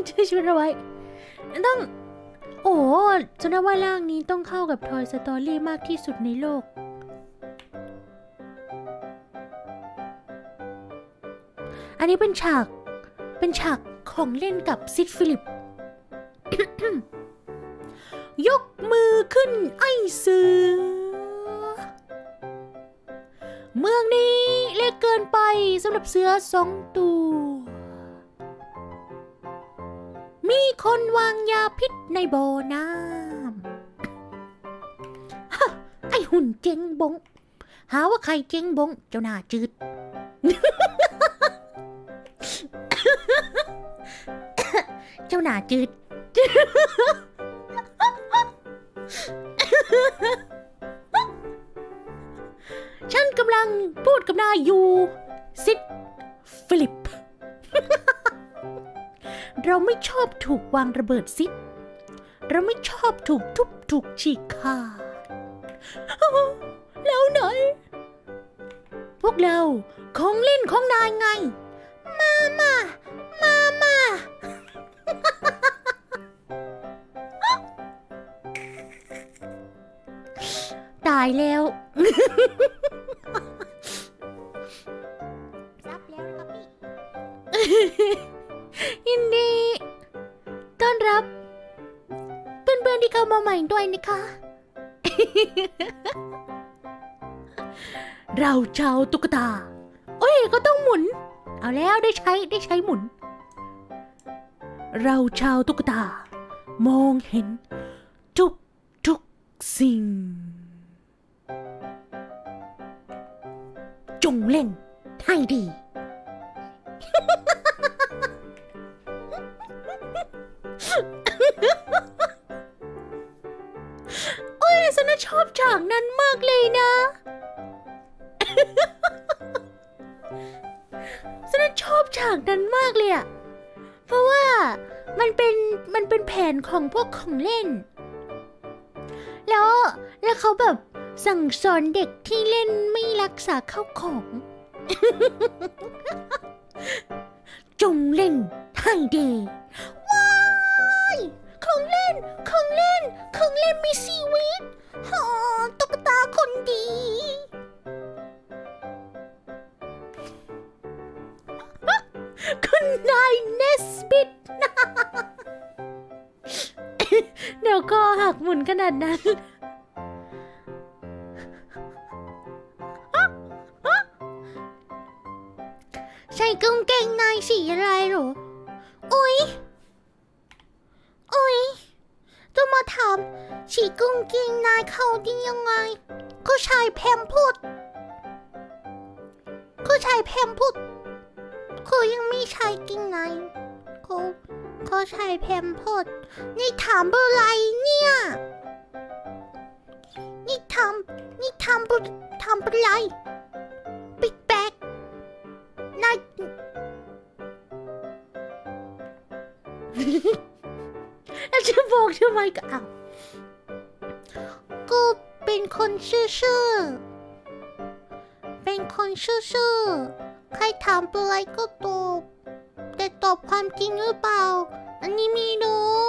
ช่วยช่วยเอาไว้ต้องโอ้ฉันว่าร่างนี้ต้องเข้ากับ Toy Story มากที่สุดในโลกอันนี้เป็นฉากเป็นฉากของเล่นกับซิดฟิลิป ยกมือขึ้นไอ้เสือเมืองนี้เล็กเกินไปสำหรับเสือสองตัวมีคนวางยาพิษในบ่อน้ำ ฮะไอหุ่นเจ๊งบงหาว่าใครเจ๊งบงเจ้าหน้าจืด เจ้าหน้าจืด ฉันกำลังพูดกับนายอยู่ซิดฟิลิป เราไม่ชอบถูกวางระเบิดซิดเราไม่ชอบถูกทุบถูกฉีกขาดแล้วไหนพวกเราของเล่นของนายไงมามามามาตายแล้วซับแล้วครับพี่ยินดีต้อนรับเพื่อนๆที่เข้ามาใหม่ด้วยนะคะเราชาวตุ๊กตาโอ้ยก็ต้องหมุนเอาแล้วได้ใช้ได้ใช้หมุนเราชาวตุ๊กตามองเห็นทุกทุกสิ่งจงเล่นให้ดีโอ้ยฉันชอบฉากนั้นมากเลยนะฉันชอบฉากนั้นมากเลยอะเพราะว่ามันเป็นมันเป็นแผนของพวกของเล่นแล้วแล้วเขาแบบสั่งสอนเด็กที่เล่นไม่รักษาข้าวของจงเล่นให้ดีว้ายของเล่นของเล่นของเล่นมีชีวิตฮะตุ๊กตาคนดีคุณนายเนสบิทเดี๋ยวก็หักหมุนขนาดนั้นใช่กางเกงนายสีอะไรหรออุ๊ยอุ๊ยต้องมาถามสีกางเกงนายเขาดียังไงก็ชายแพมพูดก็ชายแพมพูดเขายังไม่ใช้กินไงเขาเขาใช้แพมเพิร์สนี่ถามอะไรเนี่ยนี่ทำนี่ทำบุทำอะไรบิ๊กแบกนาย แล้วจะบอกทำไมก็อ้าวกูเป็นคนซื่อๆเป็นคนซื่อๆใครถามอะไรก็ตอบแต่ตอบความจริงหรือเปล่าอันนี้ไม่รู้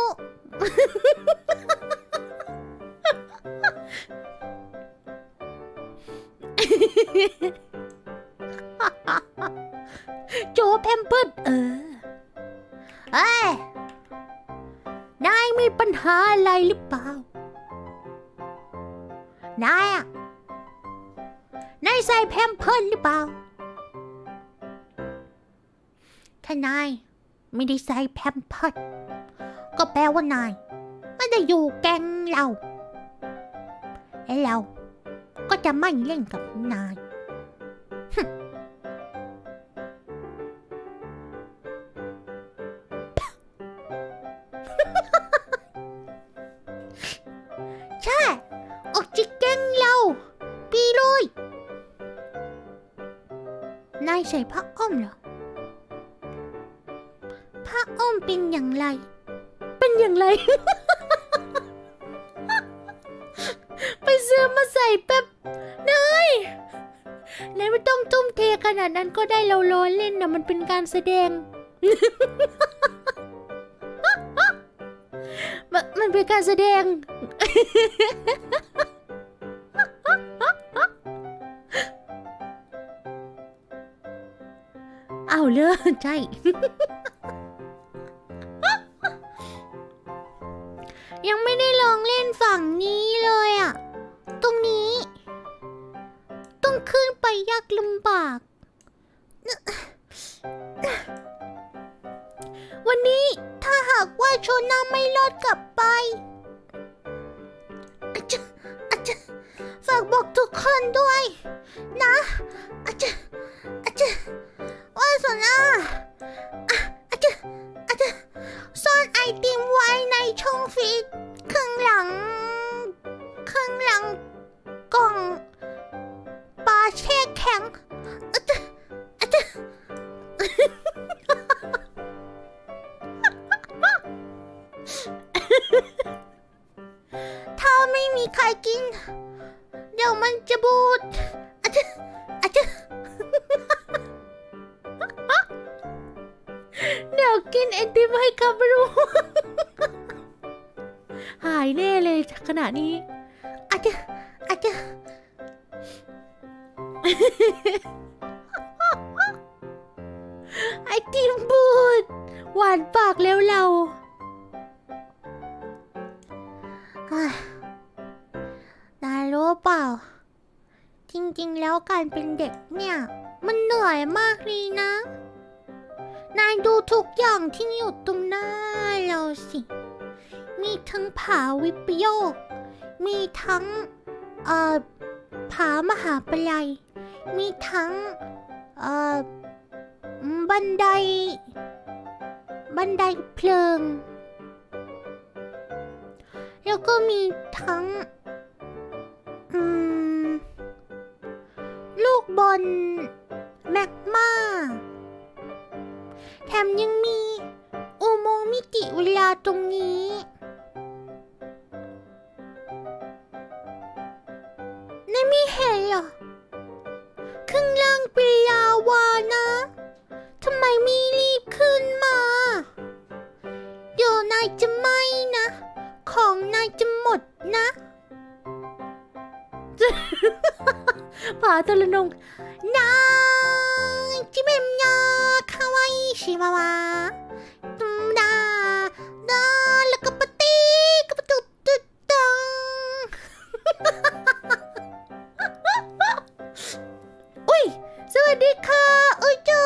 โจแพมเพิร์สเออเอ้ยนายมีปัญหาอะไรหรือเปล่านายอะนายใส่แพมเพิร์สหรือเปล่าถ้านายไม่ได้ใส่แพมเพิร์สก็แปลว่านายไม่ได้อยู่แก๊งเราและเราก็จะไม่เล่นกับนาย ใส่ผ้าอ้อมเหรอผ้าอ้อมเป็นอย่างไรเป็นอย่างไร ไปซื้อมาใส่แป๊บนายนายไม่ต้องตุ้มเทขนาดนั้นก็ได้เราล้อเล่นนะมันเป็นการแสดง ม, มันเป็นการแสดง เอาเลย ใช่ ยังไม่ได้ลองเล่นฝั่งนี้เลยอ่ะตรงนี้ต้องขึ้นไปยากลำบากวันนี้ถ้าหากว่าโชน่าไม่รอดกลับไปอาจารย์อาจารย์ฝากบอกทุกคนด้วยนะอาจารย์อาจารย์ว่าโชน่าอาจารย์อาจารย์ซ่อนไอติมไว้ในช่องฟิตข้างหลังข้างหลังกล่องปลาแช่แข็งอาจารย์อาจารย์ถ้าไม่มีใครกินเดี๋ยวมันจะบูดอาจจะอาจจะเดี๋ยวกินไอติมให้กับรู้หายแน่เลยขณะนี้อาจจะอาจจะไอติมบูดหวานปากแล้วเรานายรู้เปล่าจริงๆแล้วการเป็นเด็กเนี่ยมันเหนื่อยมากเลยนะนายดูทุกอย่างที่อยู่ตรงหน้าเราสิมีทั้งผาวิปโยคมีทั้งเอ่อผามหาปลัยมีทั้งเอ่อบันไดบันไดเพลิงแล้วก็มีทั้งลูกบอลแมกมาแถมยังมีอุโมงค์มิติเวลาตรงนี้นี่ไม่เห็นเหรอข้างล่างเป็นลาวานะทำไมไม่รีบขึ้นมาเดี๋ยวนายจะไหม้นะของนายจะหมดนะผาตะลุนงนายจิเบมยาคาวายชิวาวาตุมดาดาละกะปะตีกะปะตุตุตังอุ้ยสวัสดีค่ะอุจู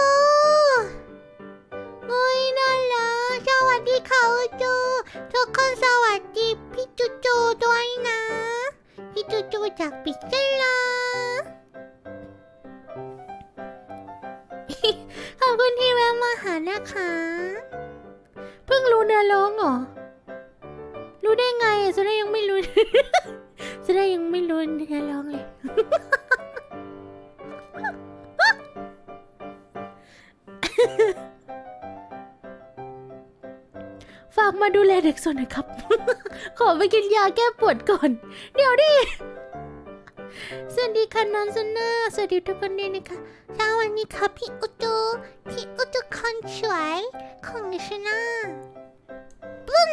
อุ้ยน่ารักสวัสดีค่ะอุจูทุกคนสวัสดีพี่จูจูด้วยนะพี่จูจูจากปิกเกลาขอบคุณที่แวะมาหานะคะเพิ่งรู้เนื้อร้องเหรอรู้ได้ไงสุดายังไม่รู้สุดายังไม่รู้เนื้อร้องเลยฝากมาดูแลเด็กส่วนหน่อยครับ ขอไปกินยาแก้ปวดก่อนเดี๋ยวดิสวัสดีค่ะน้องซันน่าสวัสดีทุกคนด้วยนะคะสวัสดีค่ะพี่อุจูพี่อุจูคนสวยของฉันนะปุ้น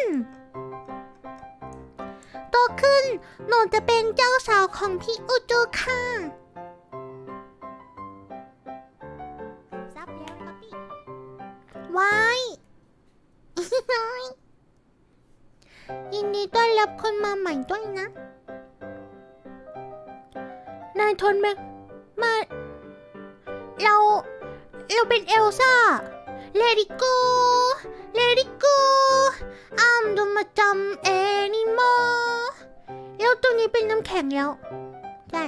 โตขึ้นหนูจะเป็นเจ้าสาวของพี่อุจูค่ะซับแล้วครับพี่ไว้ยินดีต้อนรับคนมาใหม่ด้วยนะนายทนแม็กมาเราเราเป็นเอลซ่าเลดี้โกเลดี้โกอ้ามดูมาจำเอนิโมแล้วตัวนี้เป็นน้ำแข็งแล้วใช่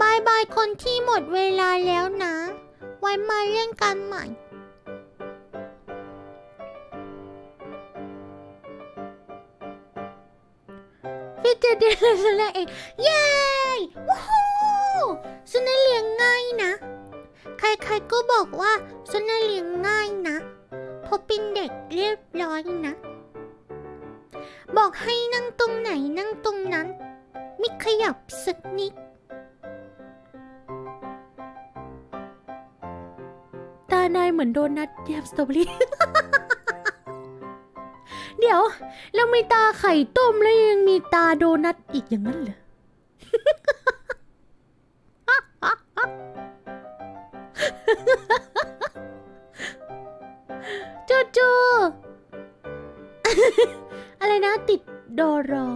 บายบายคนที่หมดเวลาแล้วนะไว้มาเล่นกันใหม่ฟิ เจอเดลฉันเลี้ยงเองเย้วู้ฮู้สุนัขเลี้ยงง่ายนะใครๆก็บอกว่าสุนัขเลี้ยงง่ายนะพอเป็นเด็กเรียบร้อยนะบอกให้นั่งตรงไหนนั่งตรงนั้นไม่ขยับสักนิดตานายเหมือนโดนัทแยมสตรอเบอรี่ เดี๋ยวแล้วมีตาไข่ต้มแล้วยังมีตาโดนัทอีกอย่างนั้นเหรอ จูจูอะไรนะติดดอรอ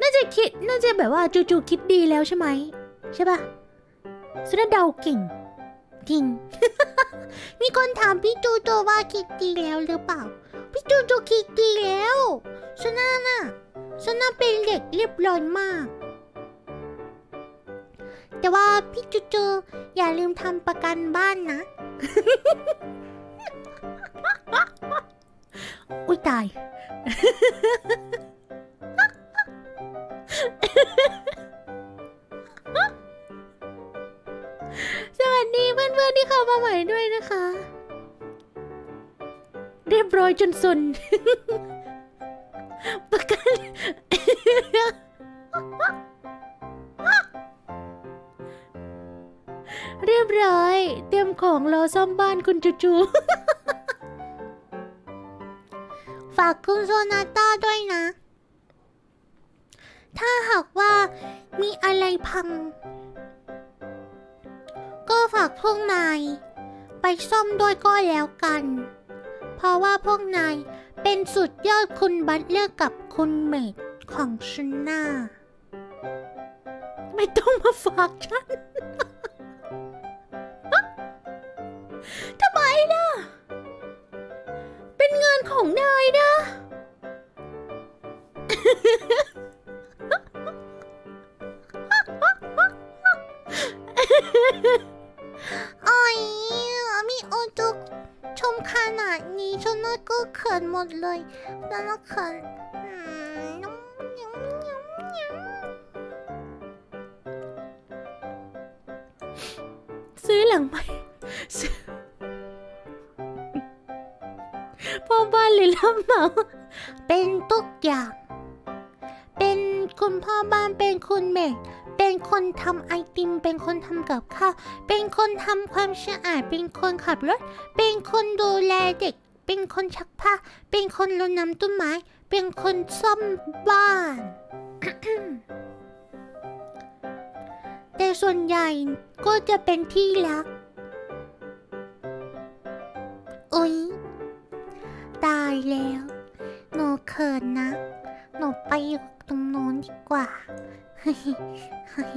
น่าจะคิดน่าจะแบบว่าจูจูคิดดีแล้วใช่ไหมใช่ปะสุนัขเดาเก่งจริง มีคนถามพี่จูจูว่าคิดดีแล้วหรือเปล่าพี่จูจูคิดดีแล้วสุนัขน่ะสุนัขเป็นเด็กเรียบร้อยมากแต่ว่าพี่จูจูอย่าลืมทำประกันบ้านนะ อุ้ยตาย สวัสดีเพื่อนๆที่เข้ามาใหม่ด้วยนะคะเรียบร้อยจนสุน ประกัน เรียบร้อยเตรียมของรอซ่อมบ้านคุณจูจูฝากคุณโซนาต้าด้วยนะถ้าหากว่ามีอะไรพังก็ฝากพวกนายไปซ่อมด้วยก็แล้วกันเพราะว่าพวกนายเป็นสุดยอดคุณบัตเลอร์กับคุณเมดของฉันน่าไม่ต้องมาฝากฉันทำไมล่ะเป็นงานของนายนะ โอ้ยมีโอจุกชมขนาดนี้ชนนั้นก็เขินหมดเลยแล้วก็เขินซื้อหลังใหม่พ่อบ้านหรือรับเหมาเป็นทุกอย่างเป็นคุณพ่อบ้านเป็นคุณแม่เป็นคนทำไอติมเป็นคนทำกับข้าวเป็นคนทำความสะอาดเป็นคนขับรถเป็นคนดูแลเด็กเป็นคนชักผ้าเป็นคนรดน้ำต้นไม้เป็นคนซ่อมบ้าน แต่ส่วนใหญ่ก็จะเป็นที่รักโอ๊ยตายแล้วหนูเขินนะหนูไปอยู่ตรงโน้นดีกว่าเฮ้ยเฮ้ย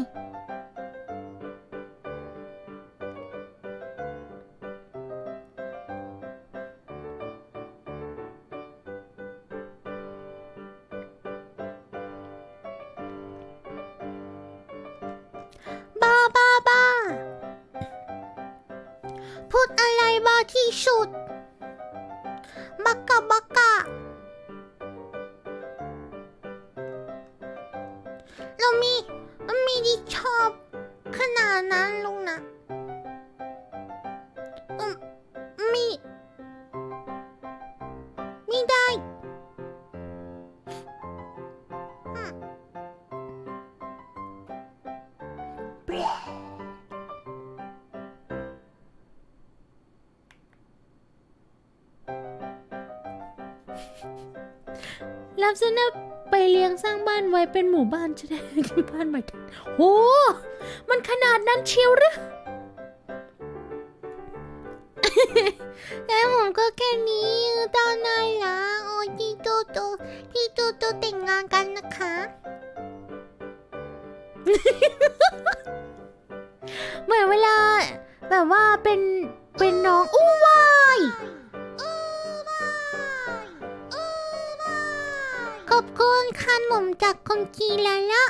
บ้าบ้าบ้าพูดอะไรบ้าที่สุดบักกะบักกะเรามีเรามีดีชอบขนาดนั้นลุงนะมีไม่ได้รับซื้อนะไปเลี้ยงสร้างบ้านไว้เป็นหมู่บ้านจะได้ที่บ้านใหม่โอ้มันขนาดนั้นเชียวหรือแค่ผมก็แค่นี้ตอนไหนล่ะโอ้ที่โตโตที่โตโตแต่งงานกันนะคะเหมือนเวลาแบบว่าเป็นเป็นน้องอู้วายขอบคุณค่ะหนุ่มจากคนกีฬาละ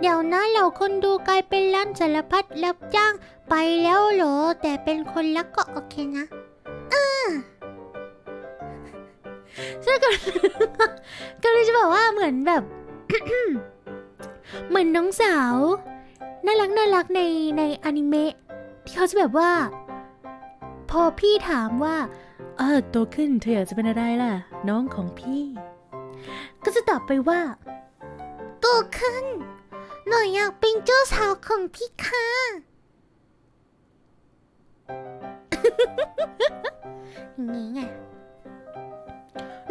เดี๋ยวนะเราคนดูกลายเป็นร้านสารพัดรับจ้างไปแล้วเหรอแต่เป็นคนรักก็โอเคนะเออซึ่งก็เลยจะบอกว่าเหมือนแบบ เหมือนน้องสาวน่ารักน่ารักในในอนิเมะที่เขาจะแบบว่าพอพี่ถามว่าเออโตขึ้นเธออยากจะเป็นอะไรล่ะน้องของพี่ก็จะตอบไปว่าโตขึ้นหนูอยากเป็นเจ้าสาวของพี่ค่ะ นี่ไง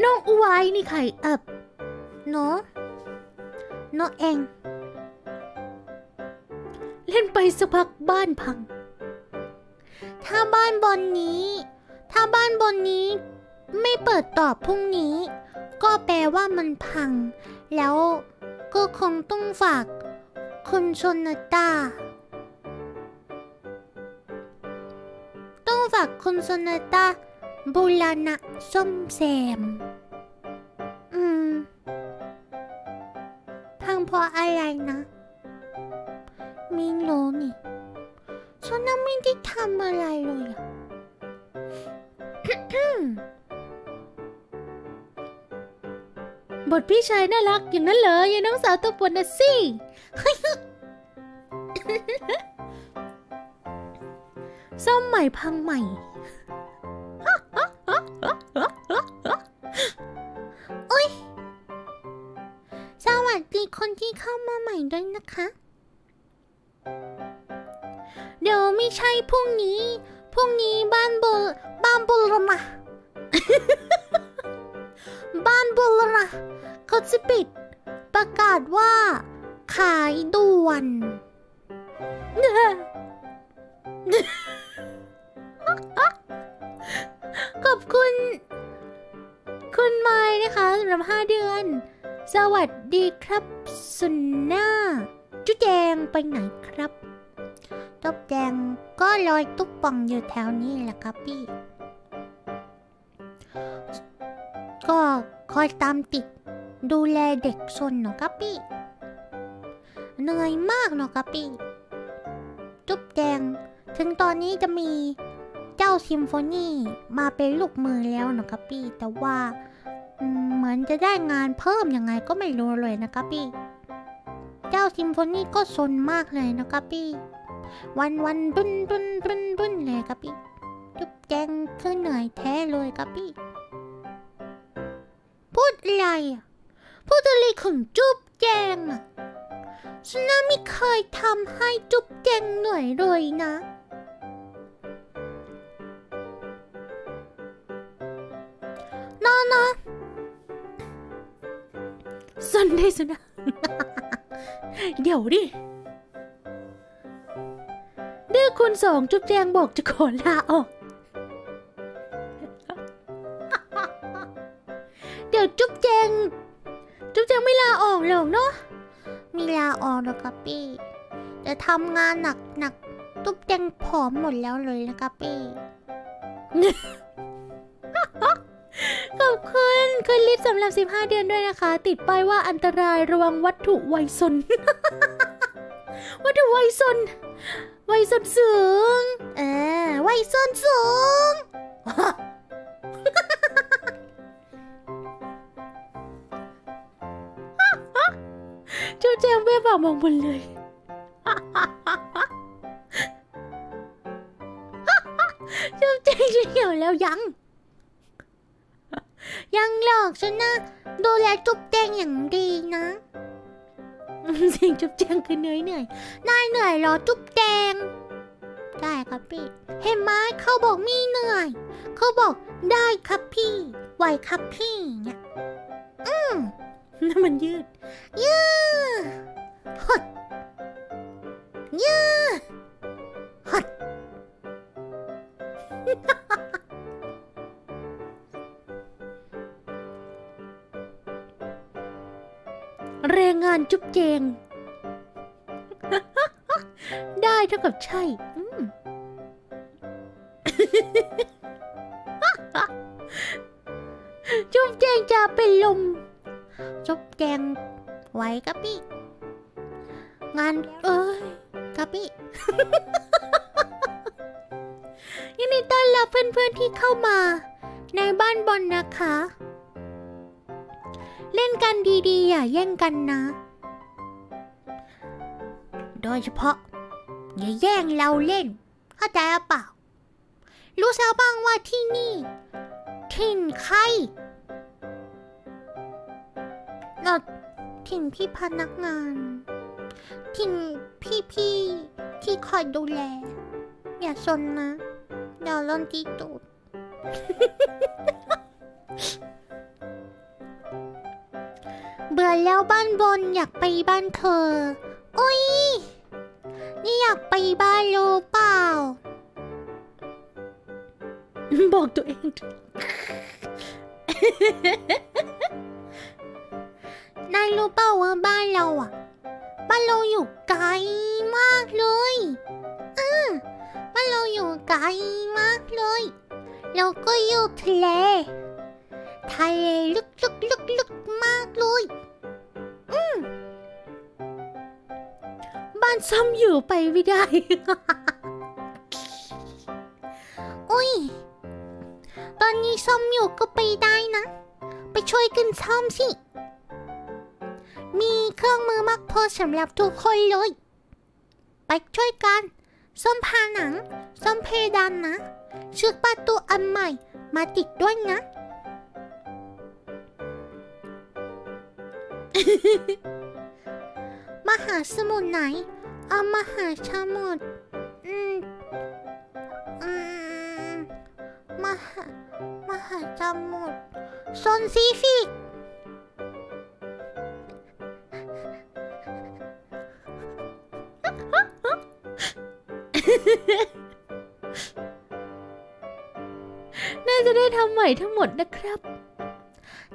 น้องอุไวนี่ใครเอิบเนาะเนาะเองเล่นไปสักพักบ้านพังถ้าบ้านบนนี้ถ้าบ้านบนนี้ไม่เปิดต่อพรุ่งนี้ก็แปลว่ามันพังแล้วก็คงต้องฝากคุณชนตาต้องฝากคุณชนตาบูรณะซ่อมแซมอืมพังเพราะอะไรนะไม่รู้นี่ฉันไม่ได้ทำอะไรเลยอะ บทพี่ชายน่ารักอย่างนั้นเลยยายน้องสาวตัวปวดนะสิ ซ่อมใหม่พังใหม่ โอ๊ย สวัสดีคนที่เข้ามาใหม่ด้วยนะคะเดี๋ยวไม่ใช่พรุ่งนี้พรุ่งนี้บ้านบุบ้านบุรณะ บ้านบุรณะเขาจะปิดประกาศว่าขายด่วน ขอบคุณคุณไม้นะคะสำหรับห้าเดือนสวัสดีครับสุนน่าจุ๊แจงไปไหนครับตุ๊กแจงก็ลอยตุ๊กป่องอยู่แถวนี้แหละครับพี่ก็คอยตามติดดูแลเด็กซนเนาะครับพี่เหนื่อยมากเนาะครับพี่ตุ๊กแจงถึงตอนนี้จะมีเจ้าซิมโฟนีมาเป็นลูกมือแล้วเนาะครับพี่แต่ว่าเหมือนจะได้งานเพิ่มยังไงก็ไม่รู้เลยนะครับพี่เจ้าซิมโฟนีก็ซนมากเลยนะครับพี่วันวันดุนดุนดุนดุนเลยครับพี่จุ๊บแจงคือเหนื่อยแท้เลยครับพี่พูดอะไรพูดอะไรของจุ๊บแจงอะฉันไม่เคยทำให้จุ๊บแจงเหนื่อยเลยนะน้องนะสนได้สนะเดี๋ยวดิดื้อคุณสองจุ๊บแจงบอกจะขอลาออกเดี๋ยวจุ๊บแจงจุ๊บแจงไม่ลาออกหรอกเนาะมีลาออกหรอกครับพี่แต่ทำงานหนักหนักจุ๊บแจงผอมหมดแล้วเลยนะครับพี่ขอบคุณคุณลิฟสำหรับสิบห้าเดือนด้วยนะคะติดป้ายว่าอันตรายระวังวัตถุไวซน วัตถุไวซนไวซนสูงเออไวซนสูง เจ้าแจงเบ้บ่ามองบนเลย เจ้าแจงจะเหี่ยวแล้วยังยังหลอกฉันนะดูแลจุ๊บแจงอย่างดีนะเสียงจุ๊บแจงคือเหนื่อยเหนื่อยได้เหนื่อยเหรอจุ๊บแจงได้ครับพี่เห็นไหมเขาบอกไม่เหนื่อยเขาบอกได้ครับพี่ไหวครับพี่เนี่ยอืมนั่นมันยืดยืดหดยืดหดแรงงานจุ๊บแจง ได้เท่ากับใช่ จุ๊บแจงจะเป็นลมจุ๊บแจงไหวกะปิงานเอ้ยกะปิ ยินดีต้อนรับเพื่อนๆที่เข้ามาในบ้านบอล นะคะ เล่นกันดีๆอย่าแย่งกันนะโดยเฉพาะอย่าแย่งเราเล่นเข้าใจเปล่ารู้ซะบ้างว่าที่นี่ถิ่นใครน่ะถิ่นพี่พนักงานถิ่นพี่ๆที่คอยดูแลอย่าซนนะอย่าล้นตีตูด เบื่อแล้วบ้านบนอยากไปบ้านเธออุ้ยนี่อยากไปบ้านรู้เปล่าบอกตัวเอง นายรู้เปล่าว่าบ้านเราอ่ะบ้านเราอยู่ไกลมากเลยอ่าบ้านเราอยู่ไกลมากเลยเราก็อยู่ทะเลทะเลลึกลึกลึกลึกมากเลยอืมบ้านซ้ำอยู่ไปไม่ได้ อุ้ยตอนนี้ซ่อมอยู่ก็ไปได้นะไปช่วยกันซ่อมสิมีเครื่องมือมากพอสำหรับทุกคนเลยไปช่วยกันซ่อมผนังซ่อมเพดานนะเชือกประตูอันใหม่มาติดด้วยนะ มหาสมุทรไหนเอามหาสมุทรอืมอืมมหามหาสมุทรโซนซีฟิกน่าจะได้ทำใหม่ทั้งหมดนะครับ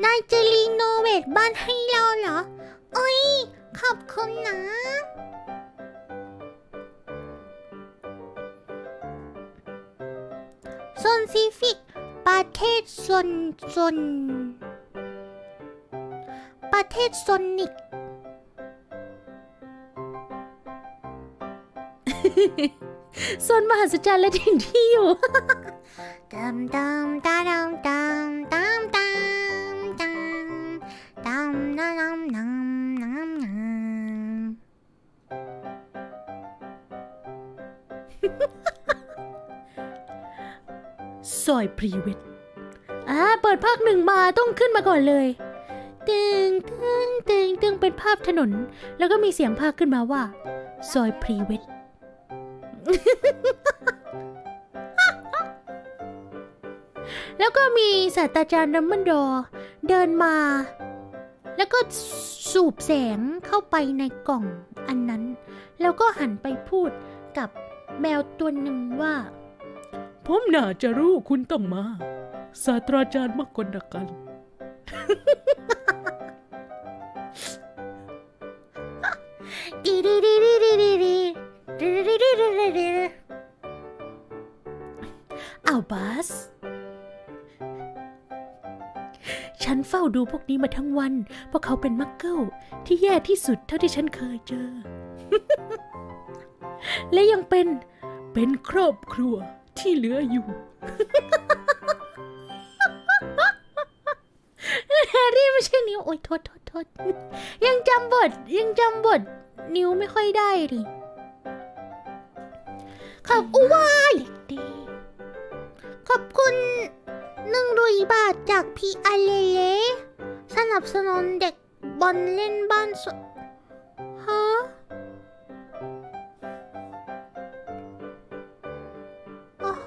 นายจะรีโนเวทบ้านให้เราเหรอโอ้ยขอบคุณนะโซนซีฟิกประเทศโซนโซนประเทศโซนิกโซนมหัศจรรย์และถิ่นที่อยู่ตามตามตามตามตามตามตามตามตามตามตามซอยพรีเวทอ่าเปิดภาคหนึ่งมาต้องขึ้นมาก่อนเลยตึงตึงตึงตึงเป็นภาพถนนแล้วก็มีเสียงภาคขึ้นมาว่าซอยพรีเวทแล้วก็มีศาสตราจารย์ดัมเบิลดอร์เดินมาแล้วก็สูบแสงเข้าไปในกล่องอันนั้นแล้วก็หันไปพูดกับแมวตัวหนึ่งว่าผมน่าจะรู้คุณต้องมาศาสตราจารย์มากนักกัน ดีดีดีดีดีดีเอาบัสฉันเฝ้าดูพวกนี้มาทั้งวันเพราะเขาเป็นมักเกิลที่แย่ที่สุดเท่าที่ฉันเคยเจอ และยังเป็นเป็นครอบครัวที่เหลืออยู่ แฮร์รี่ไม่ใช่นิ้วโอ๊ยโทษโทษโทษยังจำบทยังจำบทนิ้วไม่ค่อยได้ดิขอบคุณว้ายขอบคุณหนึ่งร้อยบาทจากพี่อาเลเลสนับสนุนเด็กบอลเล่นบ้านสดฮะโอ้โห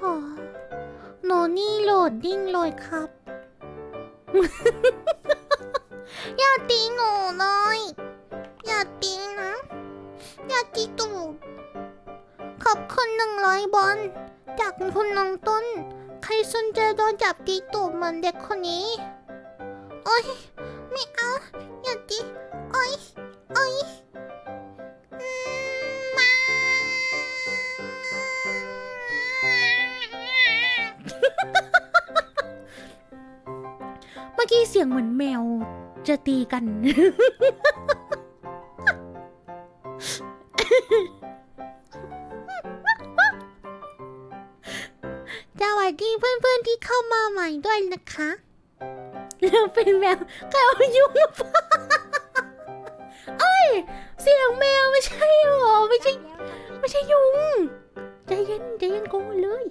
โนนี่โหลดดิ้งเลยครับ อย่าตีหนูเลยอย่าตีนะอย่าตีตูดขอบคุณหนึ่งร้อยบอลจากคุณน้องต้นใครสนใจโดนจับตีตูดเหมือนเด็กคนนี้โอ๊ยไม่เอาอย่าตีโอ๊ยโอ๊ยมาเมื่อกี้เสียงเหมือนแมวจะตีกันสวัสดีเพื่อนๆที่เข้ามาใหม่ด้วยนะคะ แล้วเป็นแมวใครเอายุงมาป่ะเอ้ยเสียงแมวไม่ใช่หรอไม่ใช่ไม่ใช่ยุงใจเย็นใจเย็นโกงเลย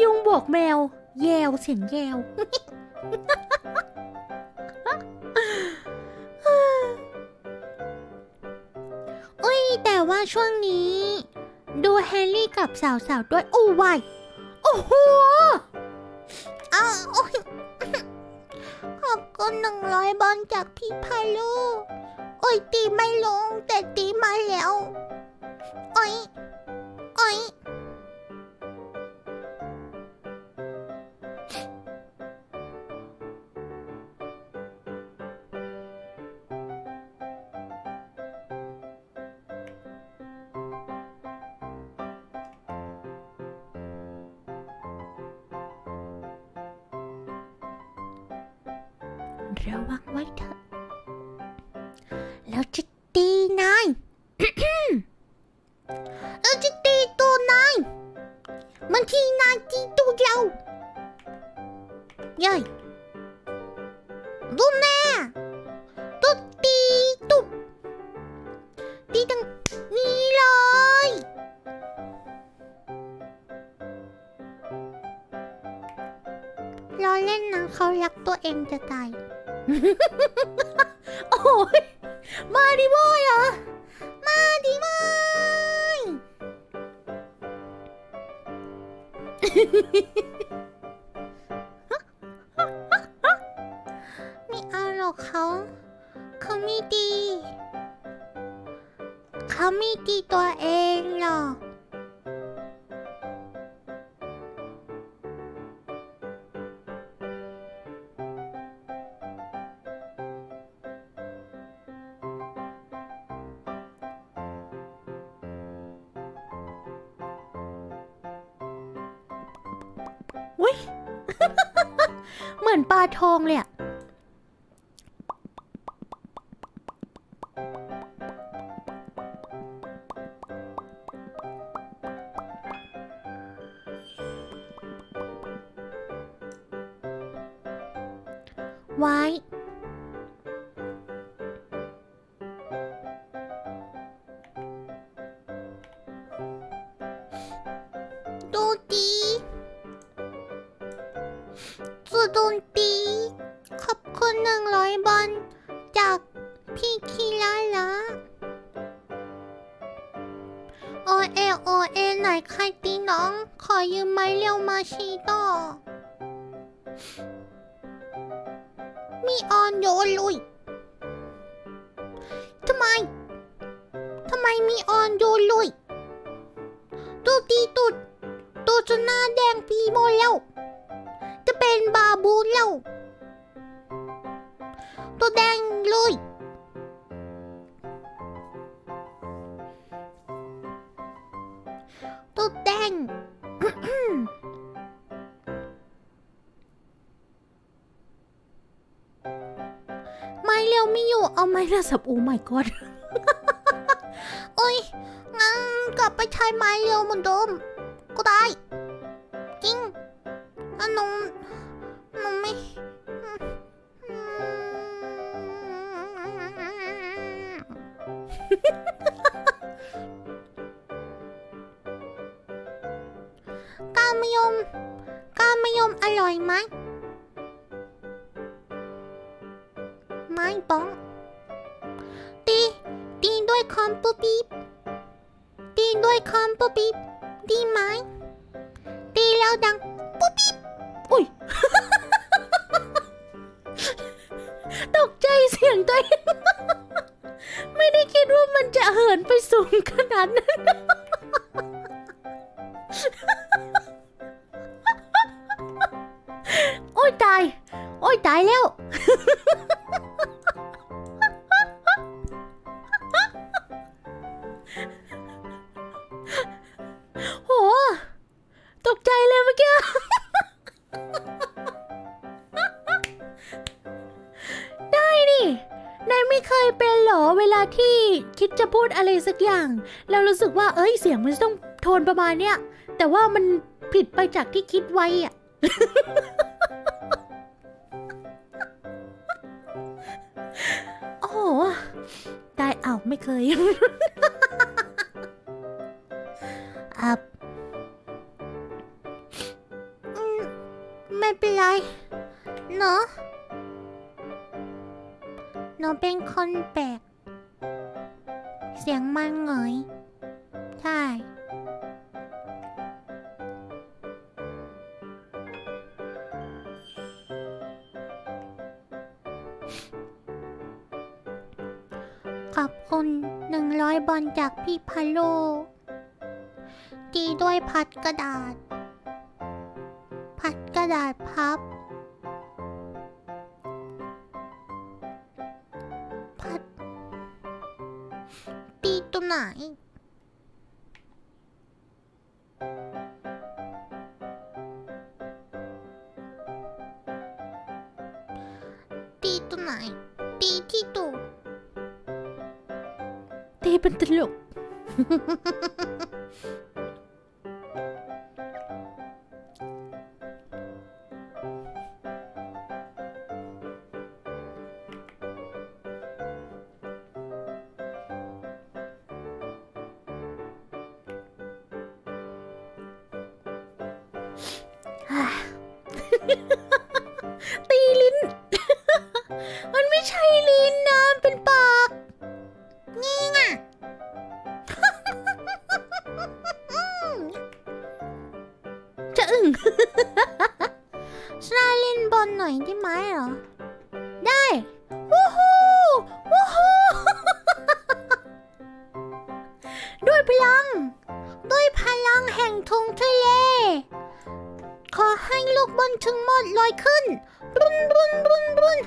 ยุงบอกแมวแยวเสียงแยวอุ้ยแต่ว่าช่วงนี้ดูแฮร์รี่กับสาวๆด้วยโอ้วายโอ้โหอ้าวขอบคุณหนึ่งร้อยบอลจากพี่พาลูโอ้ยตีไม่ลงแต่ตีมาแล้วโอ้ยโอ้ยระวังไว้เถอะเราจะตีนาย เราจะตีตัวนายบางทีนายตีตัวเราเย้ยดูแม่ตุ๊ตีตุ๊ตีตั้งนี่เลยรอเล่นนะเขารักตัวเองจะตายโอ้ยมาดิบอยอ่ะมาดิบอยไม่เอาหรอกเขาเขาไม่ดีเขาไม่ดีตัวเองหรอกเหมือนปลาทองเลยอะไว้ดูดีสุดุนตีขอบคุณหนึ่งร้อยบอลจากพี่คีราละโอเอโอเอไหนใครตีน้องขอยืมไม้เลี้ยวมาชีต่อมีออนโยนลุยทำไมทำไมมีออนโยนลุยตูตีตุดตูจนหน้าแดงปีโมแล้วเป็นบาบูแล้วตัวแดงเลยตัวแดง ไม่เร็วไม่อยู่เอาไม้ละสับโอ้ my god โอ้ยงั้นกลับไปใช้ไม้เร็วเหมือนเดิมก็ได้จริงอ่ะน้องหนูไม่ก้านมะยมก้านมะยมอร่อยไหมไม่ป้องตีตีด้วยคอมปุ๊บปี๊บตีด้วยคอมปุ๊บปี๊บดีไหมตีแล้วดังปุ๊บปี๊บอุ้ยตกใจเสียงตัวเองไม่ได้คิดว่ามันจะเหินไปสูงขนาดนั้นโอ้ยตายโอ้ยตายแล้วโหตกใจเลยเมื่อกี้เคยเป็นเหรอเวลาที่คิดจะพูดอะไรสักอย่างเรารู้สึกว่าเอ้ยเสียงมันต้องโทนประมาณเนี้ยแต่ว่ามัน ผิดไปจากที่คิดไว้อะโอ้โหได้เอาไม่เคยอับไม่เป็นไรเนาะหนูเป็นคนแปลกเสียงมันเหงยใช่ขอบคุณหนึ่งร้อยบอลจากพี่พาโลตีด้วยพัดกระดาษพัดกระดาษพับพัดปีตัวไหนตีตัวไหนตีที่ตูตีเป็นตลก ตีลิ้น มันไม่ใช่ลิ้นนะเป็นปากงี่ง่ะ จะอึ่ง ช่วยเล่นบอลหน่อยได้ไหมเหรอได้วู้ฮู้วู้ฮู้ ด้วยพลังด้วยพลังแห่งทงทะเลขอให้ลูกบอลถึงหมดลอยขึ้นรุนรุนรุนรุน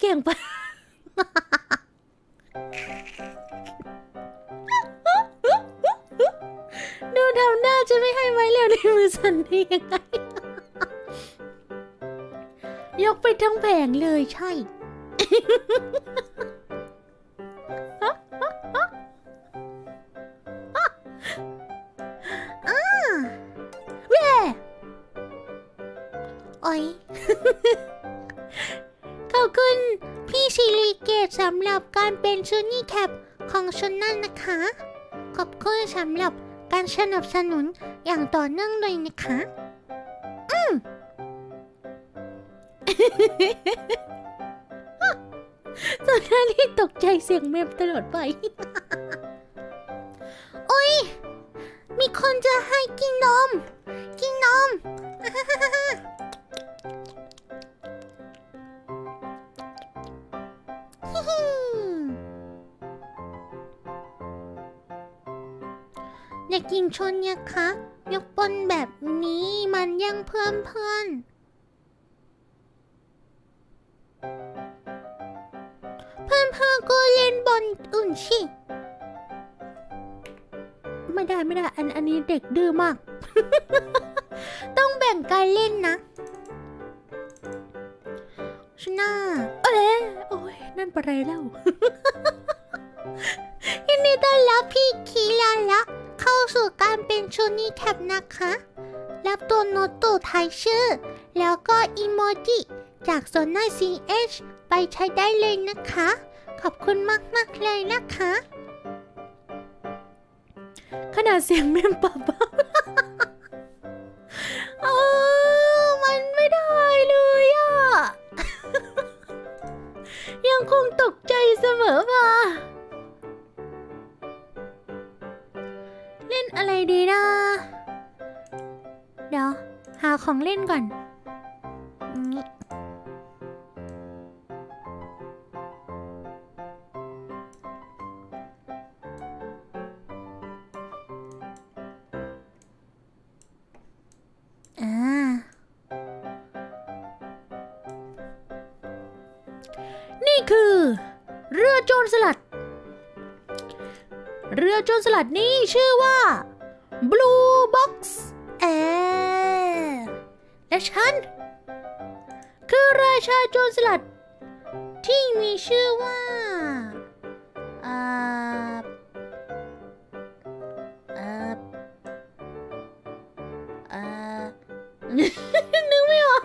เก่งไป ดูทำหน้าจะไม่ให้ไว้เร็วในมือสันนี่ยังไง ยกไปทั้งแผงเลยใช่ ขอบคุณพี่ซิริเกตสำหรับการเป็นซูนี่แคปของชุนนั่นนะคะขอบคุณสำหรับการสนับสนุนอย่างต่อเนื่องเลยนะคะอืม ตอนนั้นที่ตกใจเสียงเมมตลอดไป โอ้ยมีคนจะให้กินนมกินนม เด็กหญิงชนเนี่ยคะยกบอลแบบนี้มันยังเพื่อนเพื่อนเพื่อนเพื่อนก็เล่นบอลอื่นชิไม่ได้ไม่ได้อันอันนี้เด็กดื้อมาก ต้องแบ่งการเล่นนะชนะเอ๊ะโอ้ยนั่นปะไรเล่า ยินดีต้อนรับพี่คีราละเข้าสู่การเป็นชูนี่แคปนะคะรับตัวโนตุไทยชื่อแล้วก็อีโมจิจากโซน่าซีเอชไปใช้ได้เลยนะคะขอบคุณมากๆเลยนะคะขนาดเสียงเมมปะเบา โอ้มันไม่ได้เลยอ่ะ ยังคงตกใจเสมอมาเล่นอะไรดีนะเดี๋ยวหาของเล่นก่อนอ่านี่คือเรือโจรสลัดเรือโจรสลัดนี้ชื่อว่า Blue Box เอและฉันคือราชาโจรสลัดที่มีชื่อว่าเออเออ นึกไม่ออก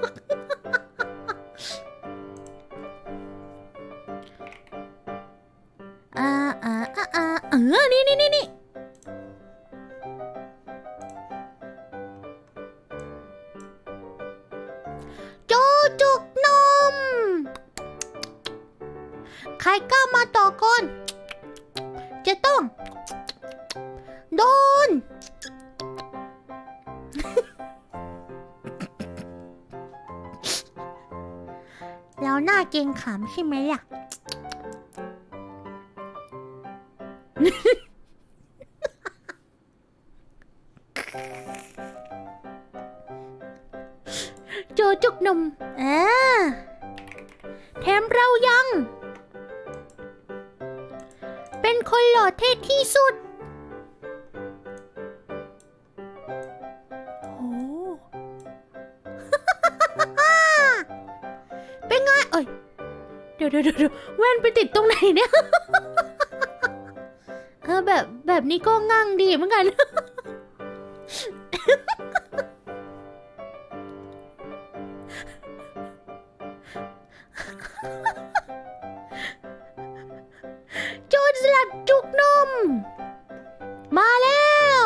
อ่าอ่าอ่าอ่าเออนี่นี่นี่นี่โจจุกนมใครกล้ามาต่อก่อนจะต้องโดนแล้วหน้าเกรงขามใช่ไหมล่ะโจจุกนมเออแถมเรายังเป็นคนหล่อเท่ที่สุดโอ้ เป็นไงเอ้ยเดี๋ยวเดี๋ยวเดี๋ยวแว่นไปติดตรงไหนเนี่ยแบบแบบนี้ก็งั่งดีเหมือนกัน โจรสลัดจุกนมมาแล้ว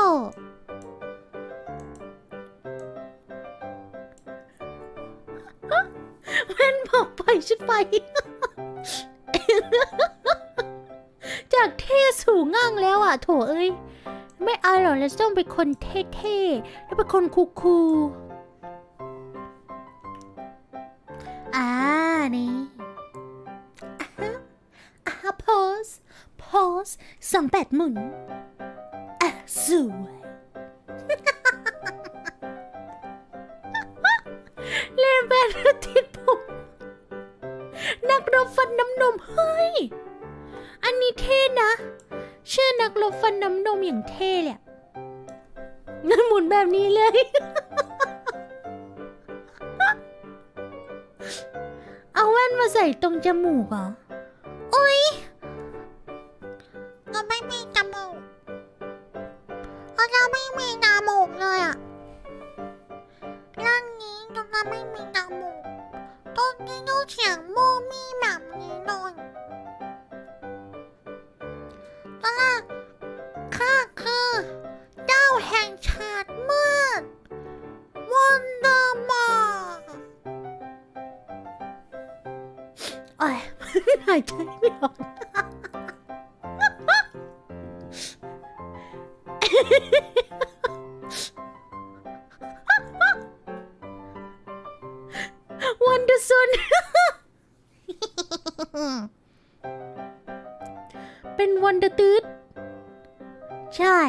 แม่นบอกไปฉันไป จากเท่สูงง่างแล้วอ่ะโถเอ้ยไม่เอาหรอกแล้วต้องเป็นคนเท่ๆแล้วเป็นคนคูลๆอ่านี่อ่ะอ่ะโพสโพสสองแปดหมุนอ่ะสวย เล่นแบบติดผมนักรบฟันน้ำนมเฮ้ยอันนี้เท่นะชื่อนักรบฟันน้ำนมอย่างเท่เลยนั่นหมุนแบบนี้เลย เอาแว่นมาใส่ตรงจมูกเหรออุ๊ยเราไม่มีจมูกเราไม่มีจมูกเลยอะร่างนี้เราไม่มีจมูกต้นที่ดูเฉียงโมมีหม่ำนี้นอนข้าคือเจ้าแห่งชาติมืดวันเดอร์มอร์โอ้ยหายใจไม่ออกวันเดอร์ซุนเป็นวันเดอร์ตืดใช่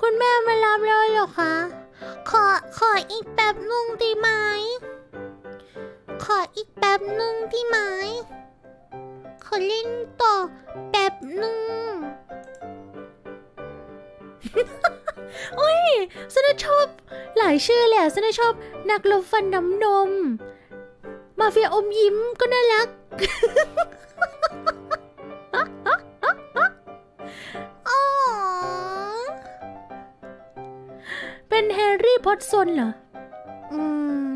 คุณแม่มารับเลยเหรอคะขอขออีกแป๊บนึงได้ไหมขออีกแป๊บนึงได้ไหมขอเล่นต่อแป๊บนึง โอ้ยฉันชอบหลายชื่อแหละฉันชอบนักรบฟันน้ำนมมาเฟียอมยิ้มก็น่ารัก เป็นแฮร์รี่พอตเตอร์เหรออืม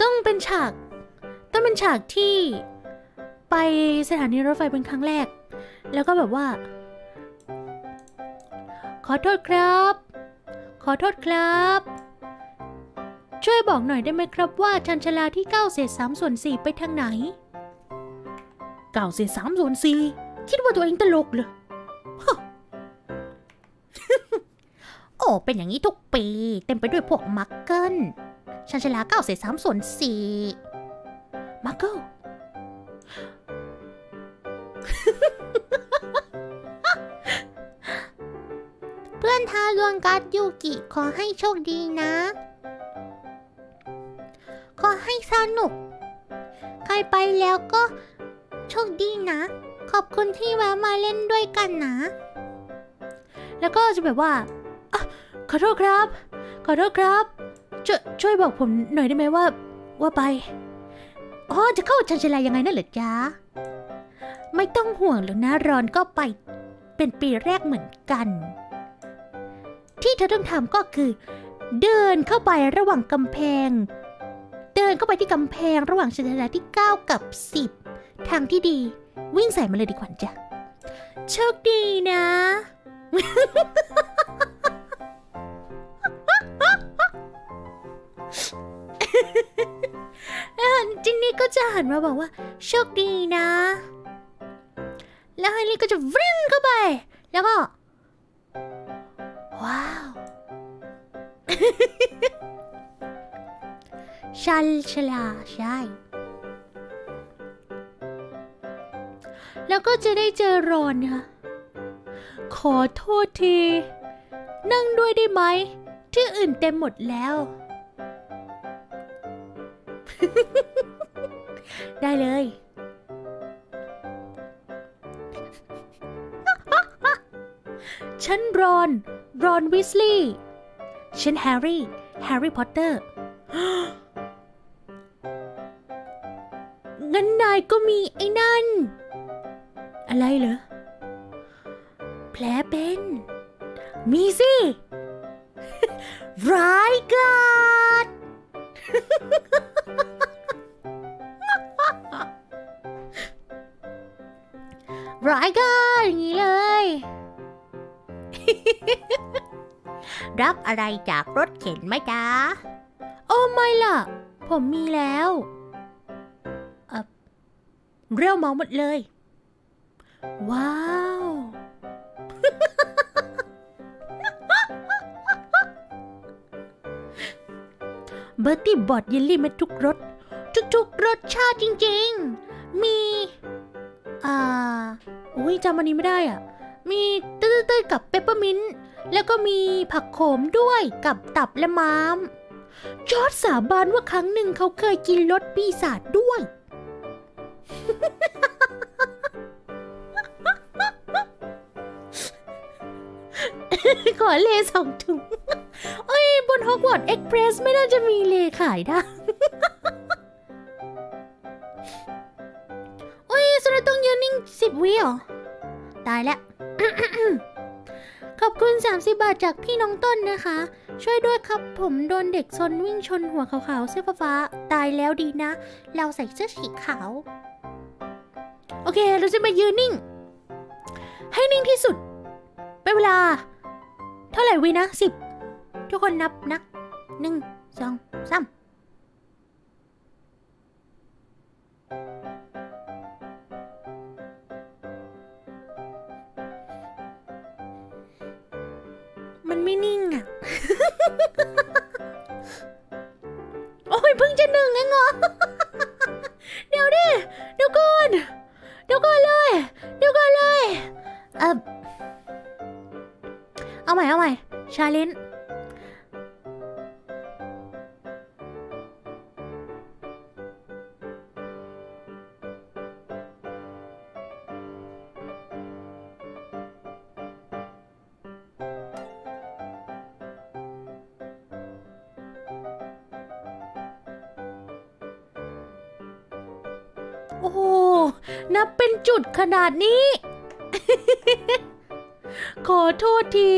ต้องเป็นฉากต้องเป็นฉากที่ไปสถานีรถไฟเป็นครั้งแรกแล้วก็แบบว่าขอโทษครับขอโทษครับช่วยบอกหน่อยได้ไหมครับว่าชันชลาที่เก้าเศษสามส่วนสี่ไปทางไหนเก้าเศษสามส่วนสี่คิดว่าตัวเองตลกเหรอโอ้เป็นอย่างนี้ทุกปีเต็มไปด้วยพวกมักเกิลชันชลาเก้าเศษสามส่วนสี่มักเกิลเพื่อนทารวนการ์ดยูกิขอให้โชคดีนะขอให้สนุกใครไปแล้วก็โชคดีนะขอบคุณที่แวะมาเล่นด้วยกันนะแล้วก็จะแบบว่าขอโทษครับขอโทษครับช่วยช่วยบอกผมหน่อยได้ไหมว่าว่าไปอ๋อจะเข้าชันชลายังไงนั่นเหรอจ๊ะไม่ต้องห่วงหรอกนะรอนก็ไปเป็นปีแรกเหมือนกัน ที่เธอต้องทำก็คือเดินเข้าไประหว่างกำแพงเดินเข้าไปที่กำแพงระหว่างชัยชนะที่เก้ากับสิบทางที่ดีวิ่งใส่มันเลยดีกว่าจ้ะโชคดีนะ จินนี่ก็จะหันมาบอกว่าโชคดีนะแล้วไฮลี่ก็จะวิ่งเข้าไปแล้วก็ว้าวชัลชลาใช่แล้วก็จะได้เจอรอนค่ะขอโทษทีนั่งด้วยได้ไหมที่อื่นเต็มหมดแล้วได้เลยฉันรอนรอนวิสลีย์ฉันแฮร์รี่แฮร์รี่พอตเตอร์งั้นนายก็มีไอ้นั่นอะไรเหรอแผลเป็นมีสิร้ายกาจร้ายกาจอย่างนี้เลยรับอะไรจากรถเข็นไหมจ๊ะโอ้ไม่ล่ะผมมีแล้วเอ่อเรี่ยวเมาหมดเลยว้าวเบอร์ตี้บอดเยลลี่มาทุกรสทุกๆรสชาติจริงๆมีอ่าอุ้ยจำอันนี้ไม่ได้อ่ะมีตื้อๆกับเปปเปอร์มินต์แล้วก็มีผักโขมด้วยกับตับและม้ามจอร์จสาบานว่าครั้งหนึ่งเขาเคยกินรสปีศาจด้วย ขอเลสองถุงเอ้ยบนฮอกวอตส์เอ็กเพรสไม่น่าจะมีเลขายได้ เอ้ยสระต้องยืนนิ่งสิบวิเหรอตายแล้ว ขอบคุณสามสิบบาทจากพี่น้องต้นนะคะช่วยด้วยครับผมโดนเด็กชนวิ่งชนหัวขาวๆเสื้อฟ้าตายแล้วดีนะเราใส่เสื้อสีขาวโอเคเราจะมายืนนิ่งให้นิ่งที่สุดเป็นเวลาเท่าไหร่วินะสิบทุกคนนับนะหนึ่งสองสามมันไม่นิ่งอ่ะ โอ้ยเพิ่งจะหนึ่งเองเหรอ เดี๋ยวดิเดี๋ยวก่อนเดี๋ยวก่อนเลยเดี๋ยวก่อนเลยเออเอาใหม่เอาใหม่ชาเลนจ์โอ้โหนับเป็นจุดขนาดนี้ ขอโทษที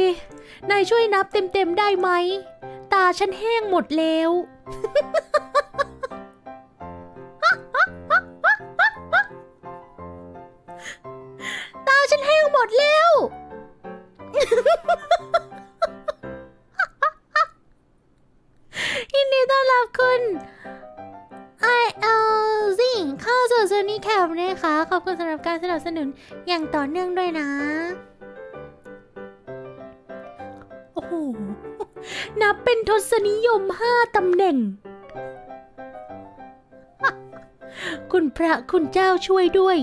นายช่วยนับเต็มๆได้ไหมตาฉันแห้งหมดแล้ว ตาฉันแห้งหมดแล้ว ยินดีต้อนรับคุณไอเอลซิ่งเข้าสู่ซูนี่แคมป์นะคะขอบคุณสำหรับการสนับสนุนอย่างต่อเนื่องด้วยนะนับเป็นทศนิยมห้าตำแหน่งคุณพระคุณเจ้าช่วยด้วย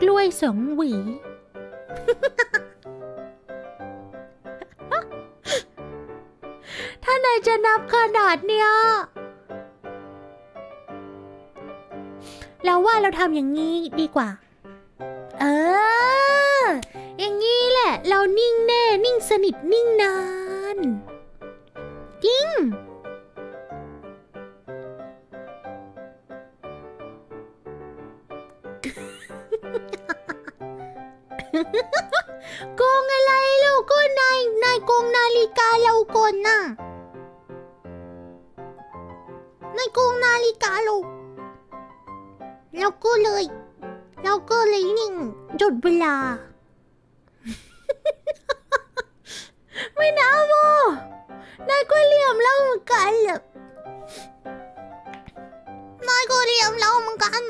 กล้วยสองหวีถ้านายจะนับขนาดเนี้ยเราว่าเราทำอย่างนี้ดีกว่าเอออย่างนี้แหละเรานิ่งแน่นิ่งสนิทนิ่งนานจริงโกงอะไร ลูกก็นายนายโกงนาฬิกาเราก่อนนะนายโกงนาฬิกาเราเราก็เลยเราก็เลยนิ่งจดเวลา ไม่นะโมนายก็เลี่ยมเราเหมือนกันแหละนายก็เลี่ยมเราเหมือนกัน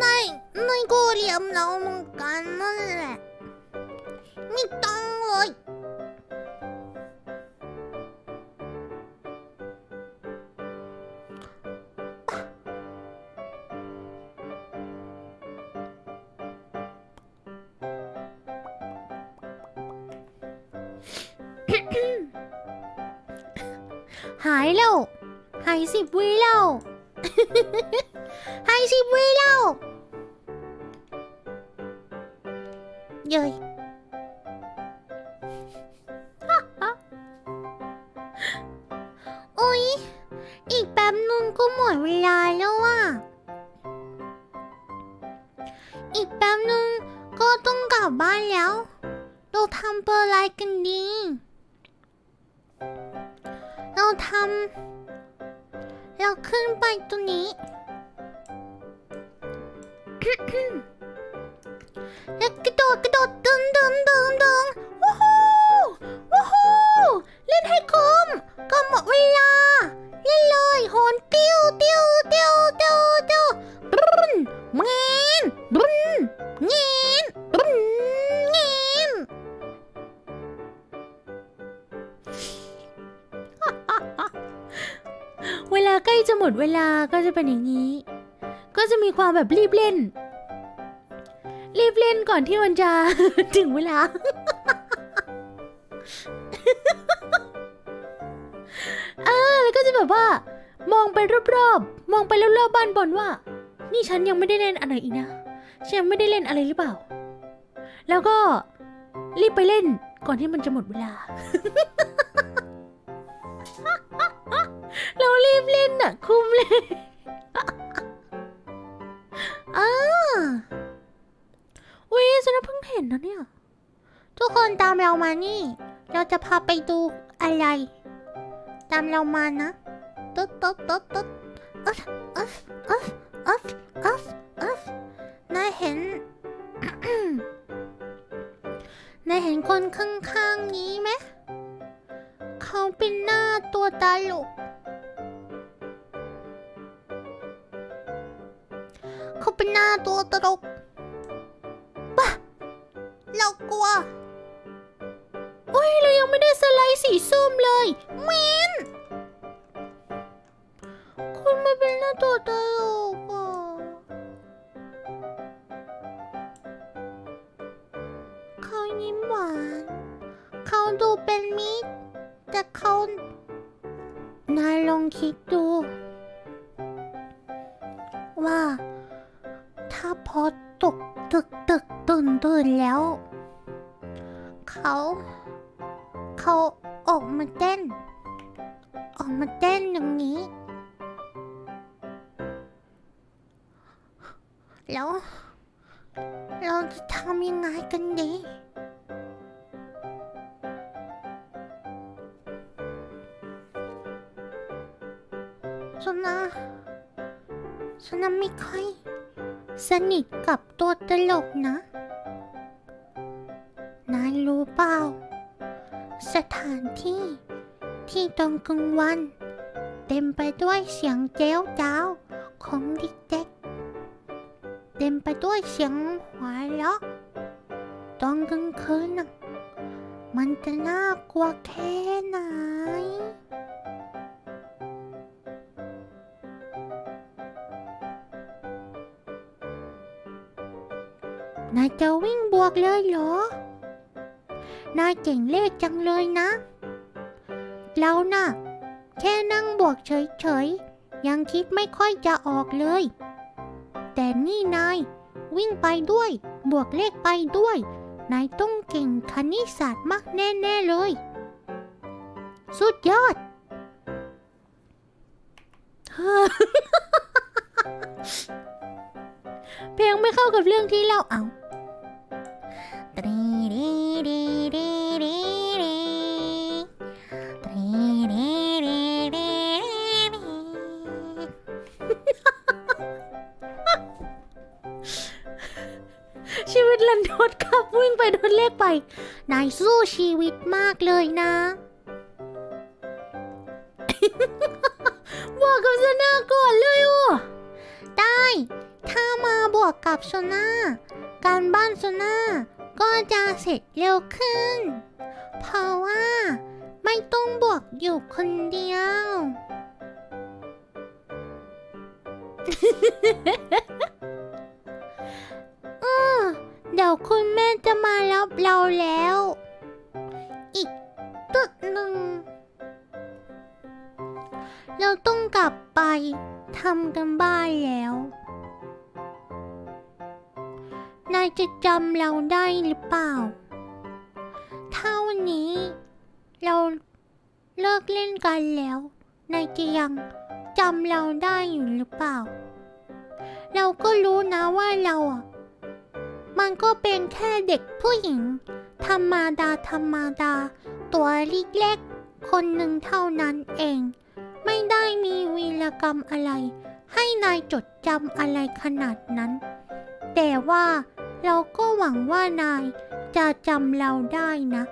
นายนายก็เลี่ยมเราเหมือนกันนั่นแหละไม่ต้องเลยหายแล้วหายสิบวิแล้วหายสิบวิแล้วเย้ยโอ๊ยอีกแป๊บนึงก็หมดเวลาแล้วอ่ะอีกแป๊บนึงก็ต้องกลับบ้านแล้วเราทำเปอร์ไลน์กันดีเราทำเราขึ้นไปตรงนี้ แล้วกระโดดกระโดดดึงดึงดึงดึงวู้ฮู้วู้ฮู้เล่นให้คุ้มก็หมดเวลาเล่นเลยโหนติ้วติ้วติ้วติ้วติ้วบึ้นเงี้ยบึ้นเงี้ยบึ้นเงี้ยเวลาใกล้จะหมดเวลาก็จะเป็นอย่างนี้ก็จะมีความแบบรีบเล่นรีบเล่นก่อนที่มันจะถึงเวลา เออแล้วก็จะแบบว่ามองไปรอบๆมองไปรอบๆบ้านบอลว่านี่ฉันยังไม่ได้เล่นอะไรอีกนะฉันยังไม่ได้เล่นอะไรหรือเปล่าแล้วก็รีบไปเล่นก่อนที่มันจะหมดเวลา เรารีบเล่นน่ะคุ้มเลยอ้าอุ้ยฉันเพิ่งเห็นนะเนี่ยทุกคนตามเรามานี่เราจะพาไปดูอะไรตามเรามานะตุ๊ดตุ๊ดตุ๊ดตุ๊ดอ๊ะอ๊ะอ๊ะอ๊ะอ๊ะอ๊ะนายเห็น นายเห็นคนข้างๆนี้ไหมเขาเป็นหน้าตัวตลกเขาเป็นหน้าตัวตลกป่ะเรากลัวโอ้ยเรายังไม่ได้สไลด์สีส้มเลยเมนคุณมาเป็นหน้าตัวตลกอ่ะเขายิ้มหวานเขาดูเป็นมิตรแต่เขานายลองคิดดูว่าถ้าพอตกตึกตึกตื่นตื่นแล้วเขาเขาออกมาเต้นออกมาเต้นอย่างนี้แล้วเราจะทำยังไงกันดีฉันนะฉันไม่ค่อยสนิทกับตัวตลกนะนายรู้เปล่าสถานที่ที่ตอนกลางวันเต็มไปด้วยเสียงเจ้าเจ้าของเด็กๆเต็มไปด้วยเสียงหัวเราะตอนกลางคืนนะมันจะน่ากลัวแค่ไหนนายจะวิ่งบวกเลยเหรอนายเก่งเลขจังเลยนะเราน่ะแค่นั่งบวกเฉยๆยังคิดไม่ค่อยจะออกเลยแต่นี่นายวิ่งไปด้วยบวกเลขไปด้วยนายต้องเก่งคณิตศาสตร์มากแน่ๆเลยสุดยอด เพลงไม่เข้ากับเรื่องที่เราเอาชีวิตลันทดครับวิ่งไปโดนเลขไปนายสู้ชีวิตมากเลยนะบวกกับชนะก่อนเลยอ่ะได้ถ้ามาบวกกับชนะการบ้านชนะก็จะเสร็จเร็วขึ้นเพราะว่าไม่ต้องบวกอยู่คนเดียวเดี๋ยวคุณแม่จะมารับเราแล้วอีกตึกหนึ่งเราต้องกลับไปทำกันบ้านแล้วนายจะจำเราได้หรือเปล่าเท่านี้เราเลิกเล่นกันแล้วนายจะยังจำเราได้อยู่หรือเปล่าเราก็รู้นะว่าเราอ่ะมันก็เป็นแค่เด็กผู้หญิงธรรมดาธรรมดาตัวเล็กๆคนหนึ่งเท่านั้นเองไม่ได้มีวีรกรรมอะไรให้นายจดจำอะไรขนาดนั้นแต่ว่าเราก็หวังว่านายจะจำเราได้นะ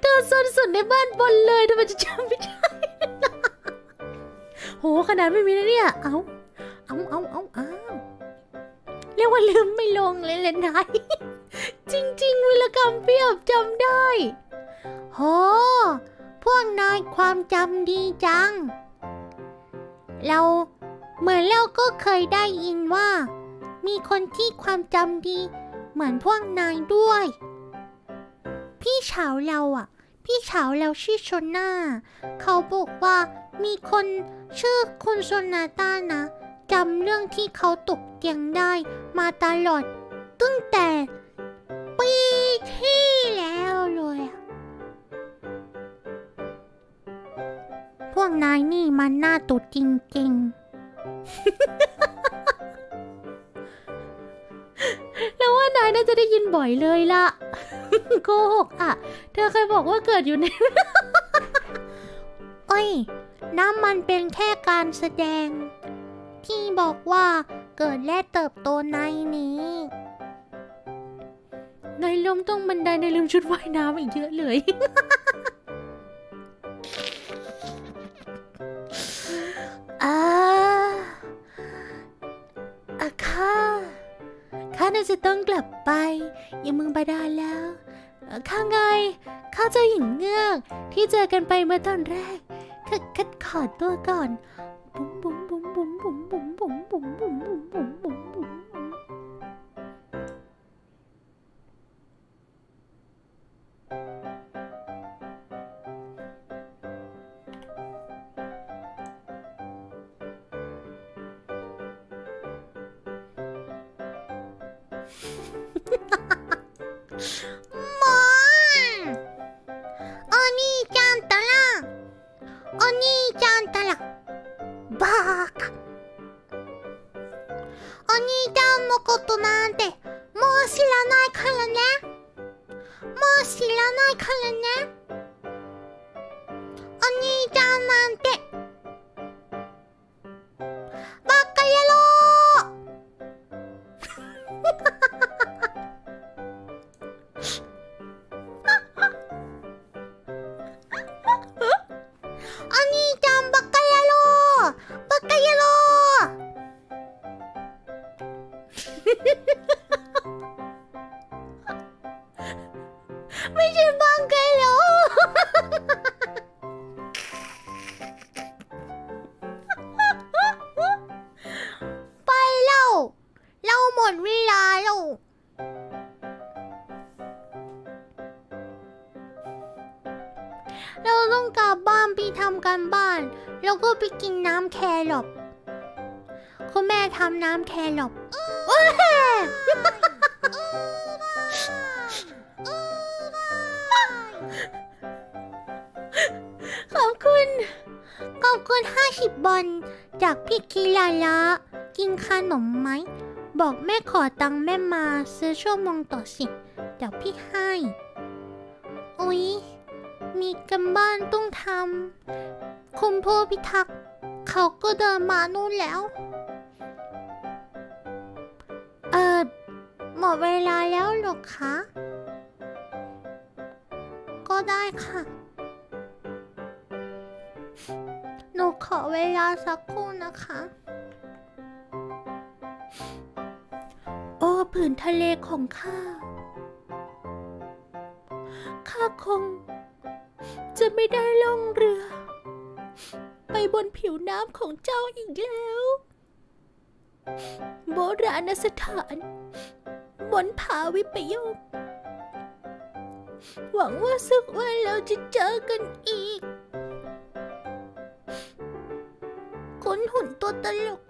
เธอซนสุดในบ้านบอลเลยทำไมจะจำไม่ได้โหขนาดไม่มีนะเนี่ยเอาเอาเอาเอาเอาเรียกว่าลืมไม่ลงเลยเลยนายจริงๆวิลกรรมเพียบจำได้โหพวกนายความจำดีจังเราเหมือนเราก็เคยได้ยินว่ามีคนที่ความจำดีเหมือนพวกนายด้วยพี่เฉาเราอ่ะพี่เฉาเราชื่อชนาเขาบอกว่ามีคนชื่อคุณชนาต้านะจำเรื่องที่เขาตกเตียงได้มาตลอดตั้งแต่ปีที่แล้วเลยพวกนายนี่มันน่าตุดจริงๆแล้วว่านายน่าจะได้ยินบ่อยเลยล่ะโกหกอ่ะเธอเคยบอกว่าเกิดอยู่ในโอ้ยนั่นมันเป็นแค่การแสดงที่บอกว่าเกิดและเติบโตในนี้ในลืมต้องบันไดในลืมชุดว่ายน้ำอีกเยอะเลย อ่าอาค่ะข้าน่าจะต้องกลับไปยังเมืองบาดาลแล้วข้าไงข้าเจ้าหญิงเงือกที่เจอกันไปเมื่อตอนแรกข้าคัดขอตัวก่อนบุ๋มบุ๋มบุ๋มบุ๋มบุ๋มบุ๋มบุ๋มบุ๋มบุ๋มบุ๋มบุ๋มบุ๋มบุ๋ม คุณแม่ทำน้ำแครอทขอบคุณขอบคุณห้าสิบบอลจากพี่คิลาละกินขนมไหมบอกแม่ขอตังค์แม่มาซื้อชั่วโมงต่อสิเดี๋ยวพี่ให้อุ๊ยมีกันบ้านต้องทำคุณพ่อพิทักษ์เขาก็เดินมานู่นแล้วเออหมดเวลาแล้วหรอคะก็ได้ค่ะหนูขอเวลาสักครู่นะคะโอ้ผืนทะเลของข้าข้าคงจะไม่ได้ล่องเรือไปบนผิวน้ำของเจ้าอีกแล้วโบราณสถานบนผาวิปโยคหวังว่าสักวันเราจะเจอกันอีกคุณหุ่นตัวตลก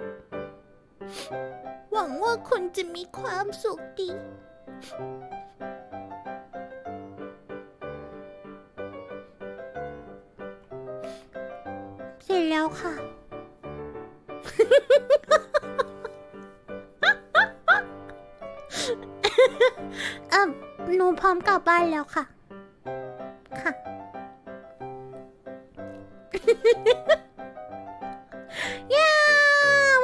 หวังว่าคุณจะมีความสุขดีเสร็จแล้วค่ะ เอ่อ หนูพร้อมกลับบ้านแล้วค่ะค่ะ ย่า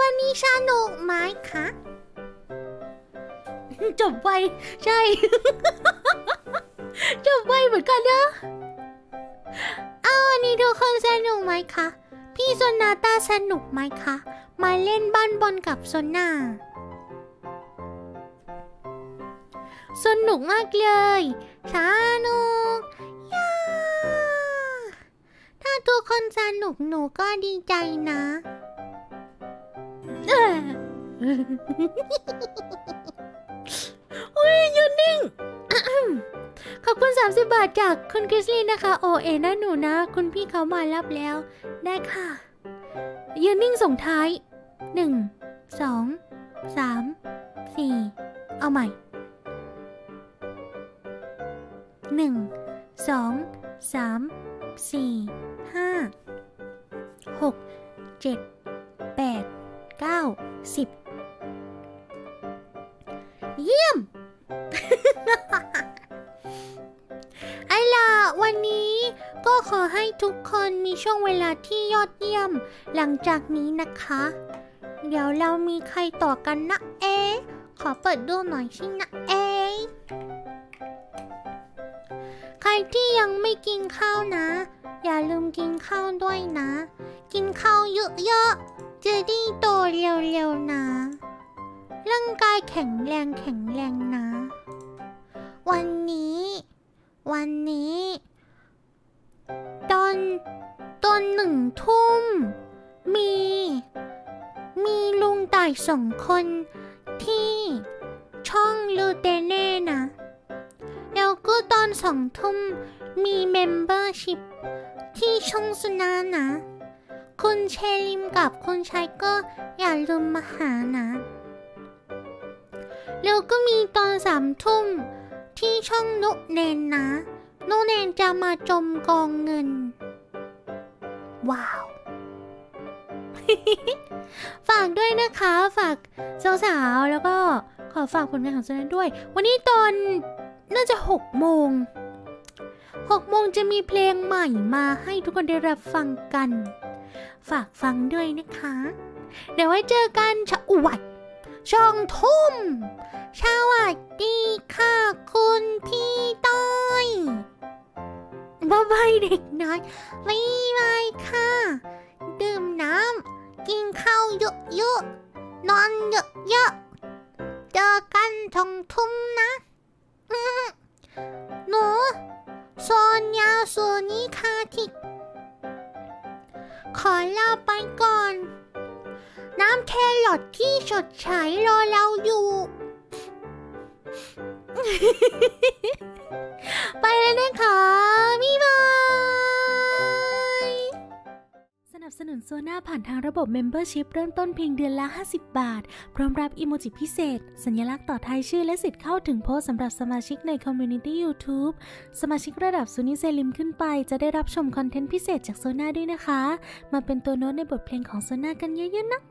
วันนี้สนุกไหมคะจบไวใช่ จบไวเหมือนกันเนอะเอาวันนี้ทุกคนสนุกไหมคะพี่โซนาต้าสนุกไหมคะมาเล่นบ้านบอลกับโซนาสนุกมากเลยสนุกย่าถ้าทุกคนสนุกหนูก็ดีใจนะเออ อุ้ยยืนนิ่ง ขอบคุณสามสิบบาทจากคุณคริสลี่นะคะโอเอนะหนูนะคุณพี่เขามารับแล้วได้ค่ะยืนนิ่งส่งท้ายหนึ่ง สอง สาม สี่เอาใหม่หนึ่ง สอง สาม สี่ ห้า หก เจ็ด แปด เก้า สิบเยี่ยม เอาล่ะวันนี้ก็ขอให้ทุกคนมีช่วงเวลาที่ยอดเยี่ยมหลังจากนี้นะคะเดี๋ยวเรามีใครต่อกันนะเอ๊ะขอเปิดดูหน่อยสินะเอ๊ะใครที่ยังไม่กินข้าวนะอย่าลืมกินข้าวด้วยนะกินข้าวเยอะๆจะได้โตเร็วๆนะร่างกายแข็งแรงแข็งแรงนะวันนี้วันนี้ตอนตอนหนึ่งทุ่มมีมีลุงต่ายสองคนที่ช่องลูเตเน่นะแล้วก็ตอนสองทุ่มมีเมมเบอร์ชิพที่ช่องสุนานะคุณเชลิมกับคุณชายก็อย่าลืมมาหานะแล้วก็มีตอนสามทุ่มที่ช่องนุเนนนะนุเนนจะมาจมกองเงินว้าว ฝากด้วยนะคะฝากสาวๆแล้วก็ขอฝากผลงานของฉันด้วยวันนี้ตอนน่าจะหกโมงหกโมงจะมีเพลงใหม่มาให้ทุกคนได้รับฟังกันฝากฟังด้วยนะคะเดี๋ยวไว้เจอกันชะอวดช่องทุ่มสวัสดีค่ะคุณพี่ต้อยบ๊ายบายเด็กน้อยบ๊ายบายค่ะดื่มน้ำกินข้าวเยอะๆนอนเยอะๆเจอกันช่องทุ่มนะหนูโซนยาโซนิคาทิกขอลาไปก่อนน้ำแครอทที่สดใสรอเราอยู่ ไปแล้วนะคะ บ๊ายบาย สนับสนุน โซน่าผ่านทางระบบ Membership เริ่มต้นเพียงเดือนละห้าสิบบาทพร้อมรับอีโมจิพิเศษสัญลักษณ์ต่อท้ายชื่อและสิทธิ์เข้าถึงโพสสำหรับสมาชิกใน Community YouTube สมาชิกระดับซูนิเซลิมขึ้นไปจะได้รับชมคอนเทนต์พิเศษจากโซน่าด้วยนะคะมาเป็นตัวโน้ตในบทเพลงของโซน่ากันเยอะๆนะ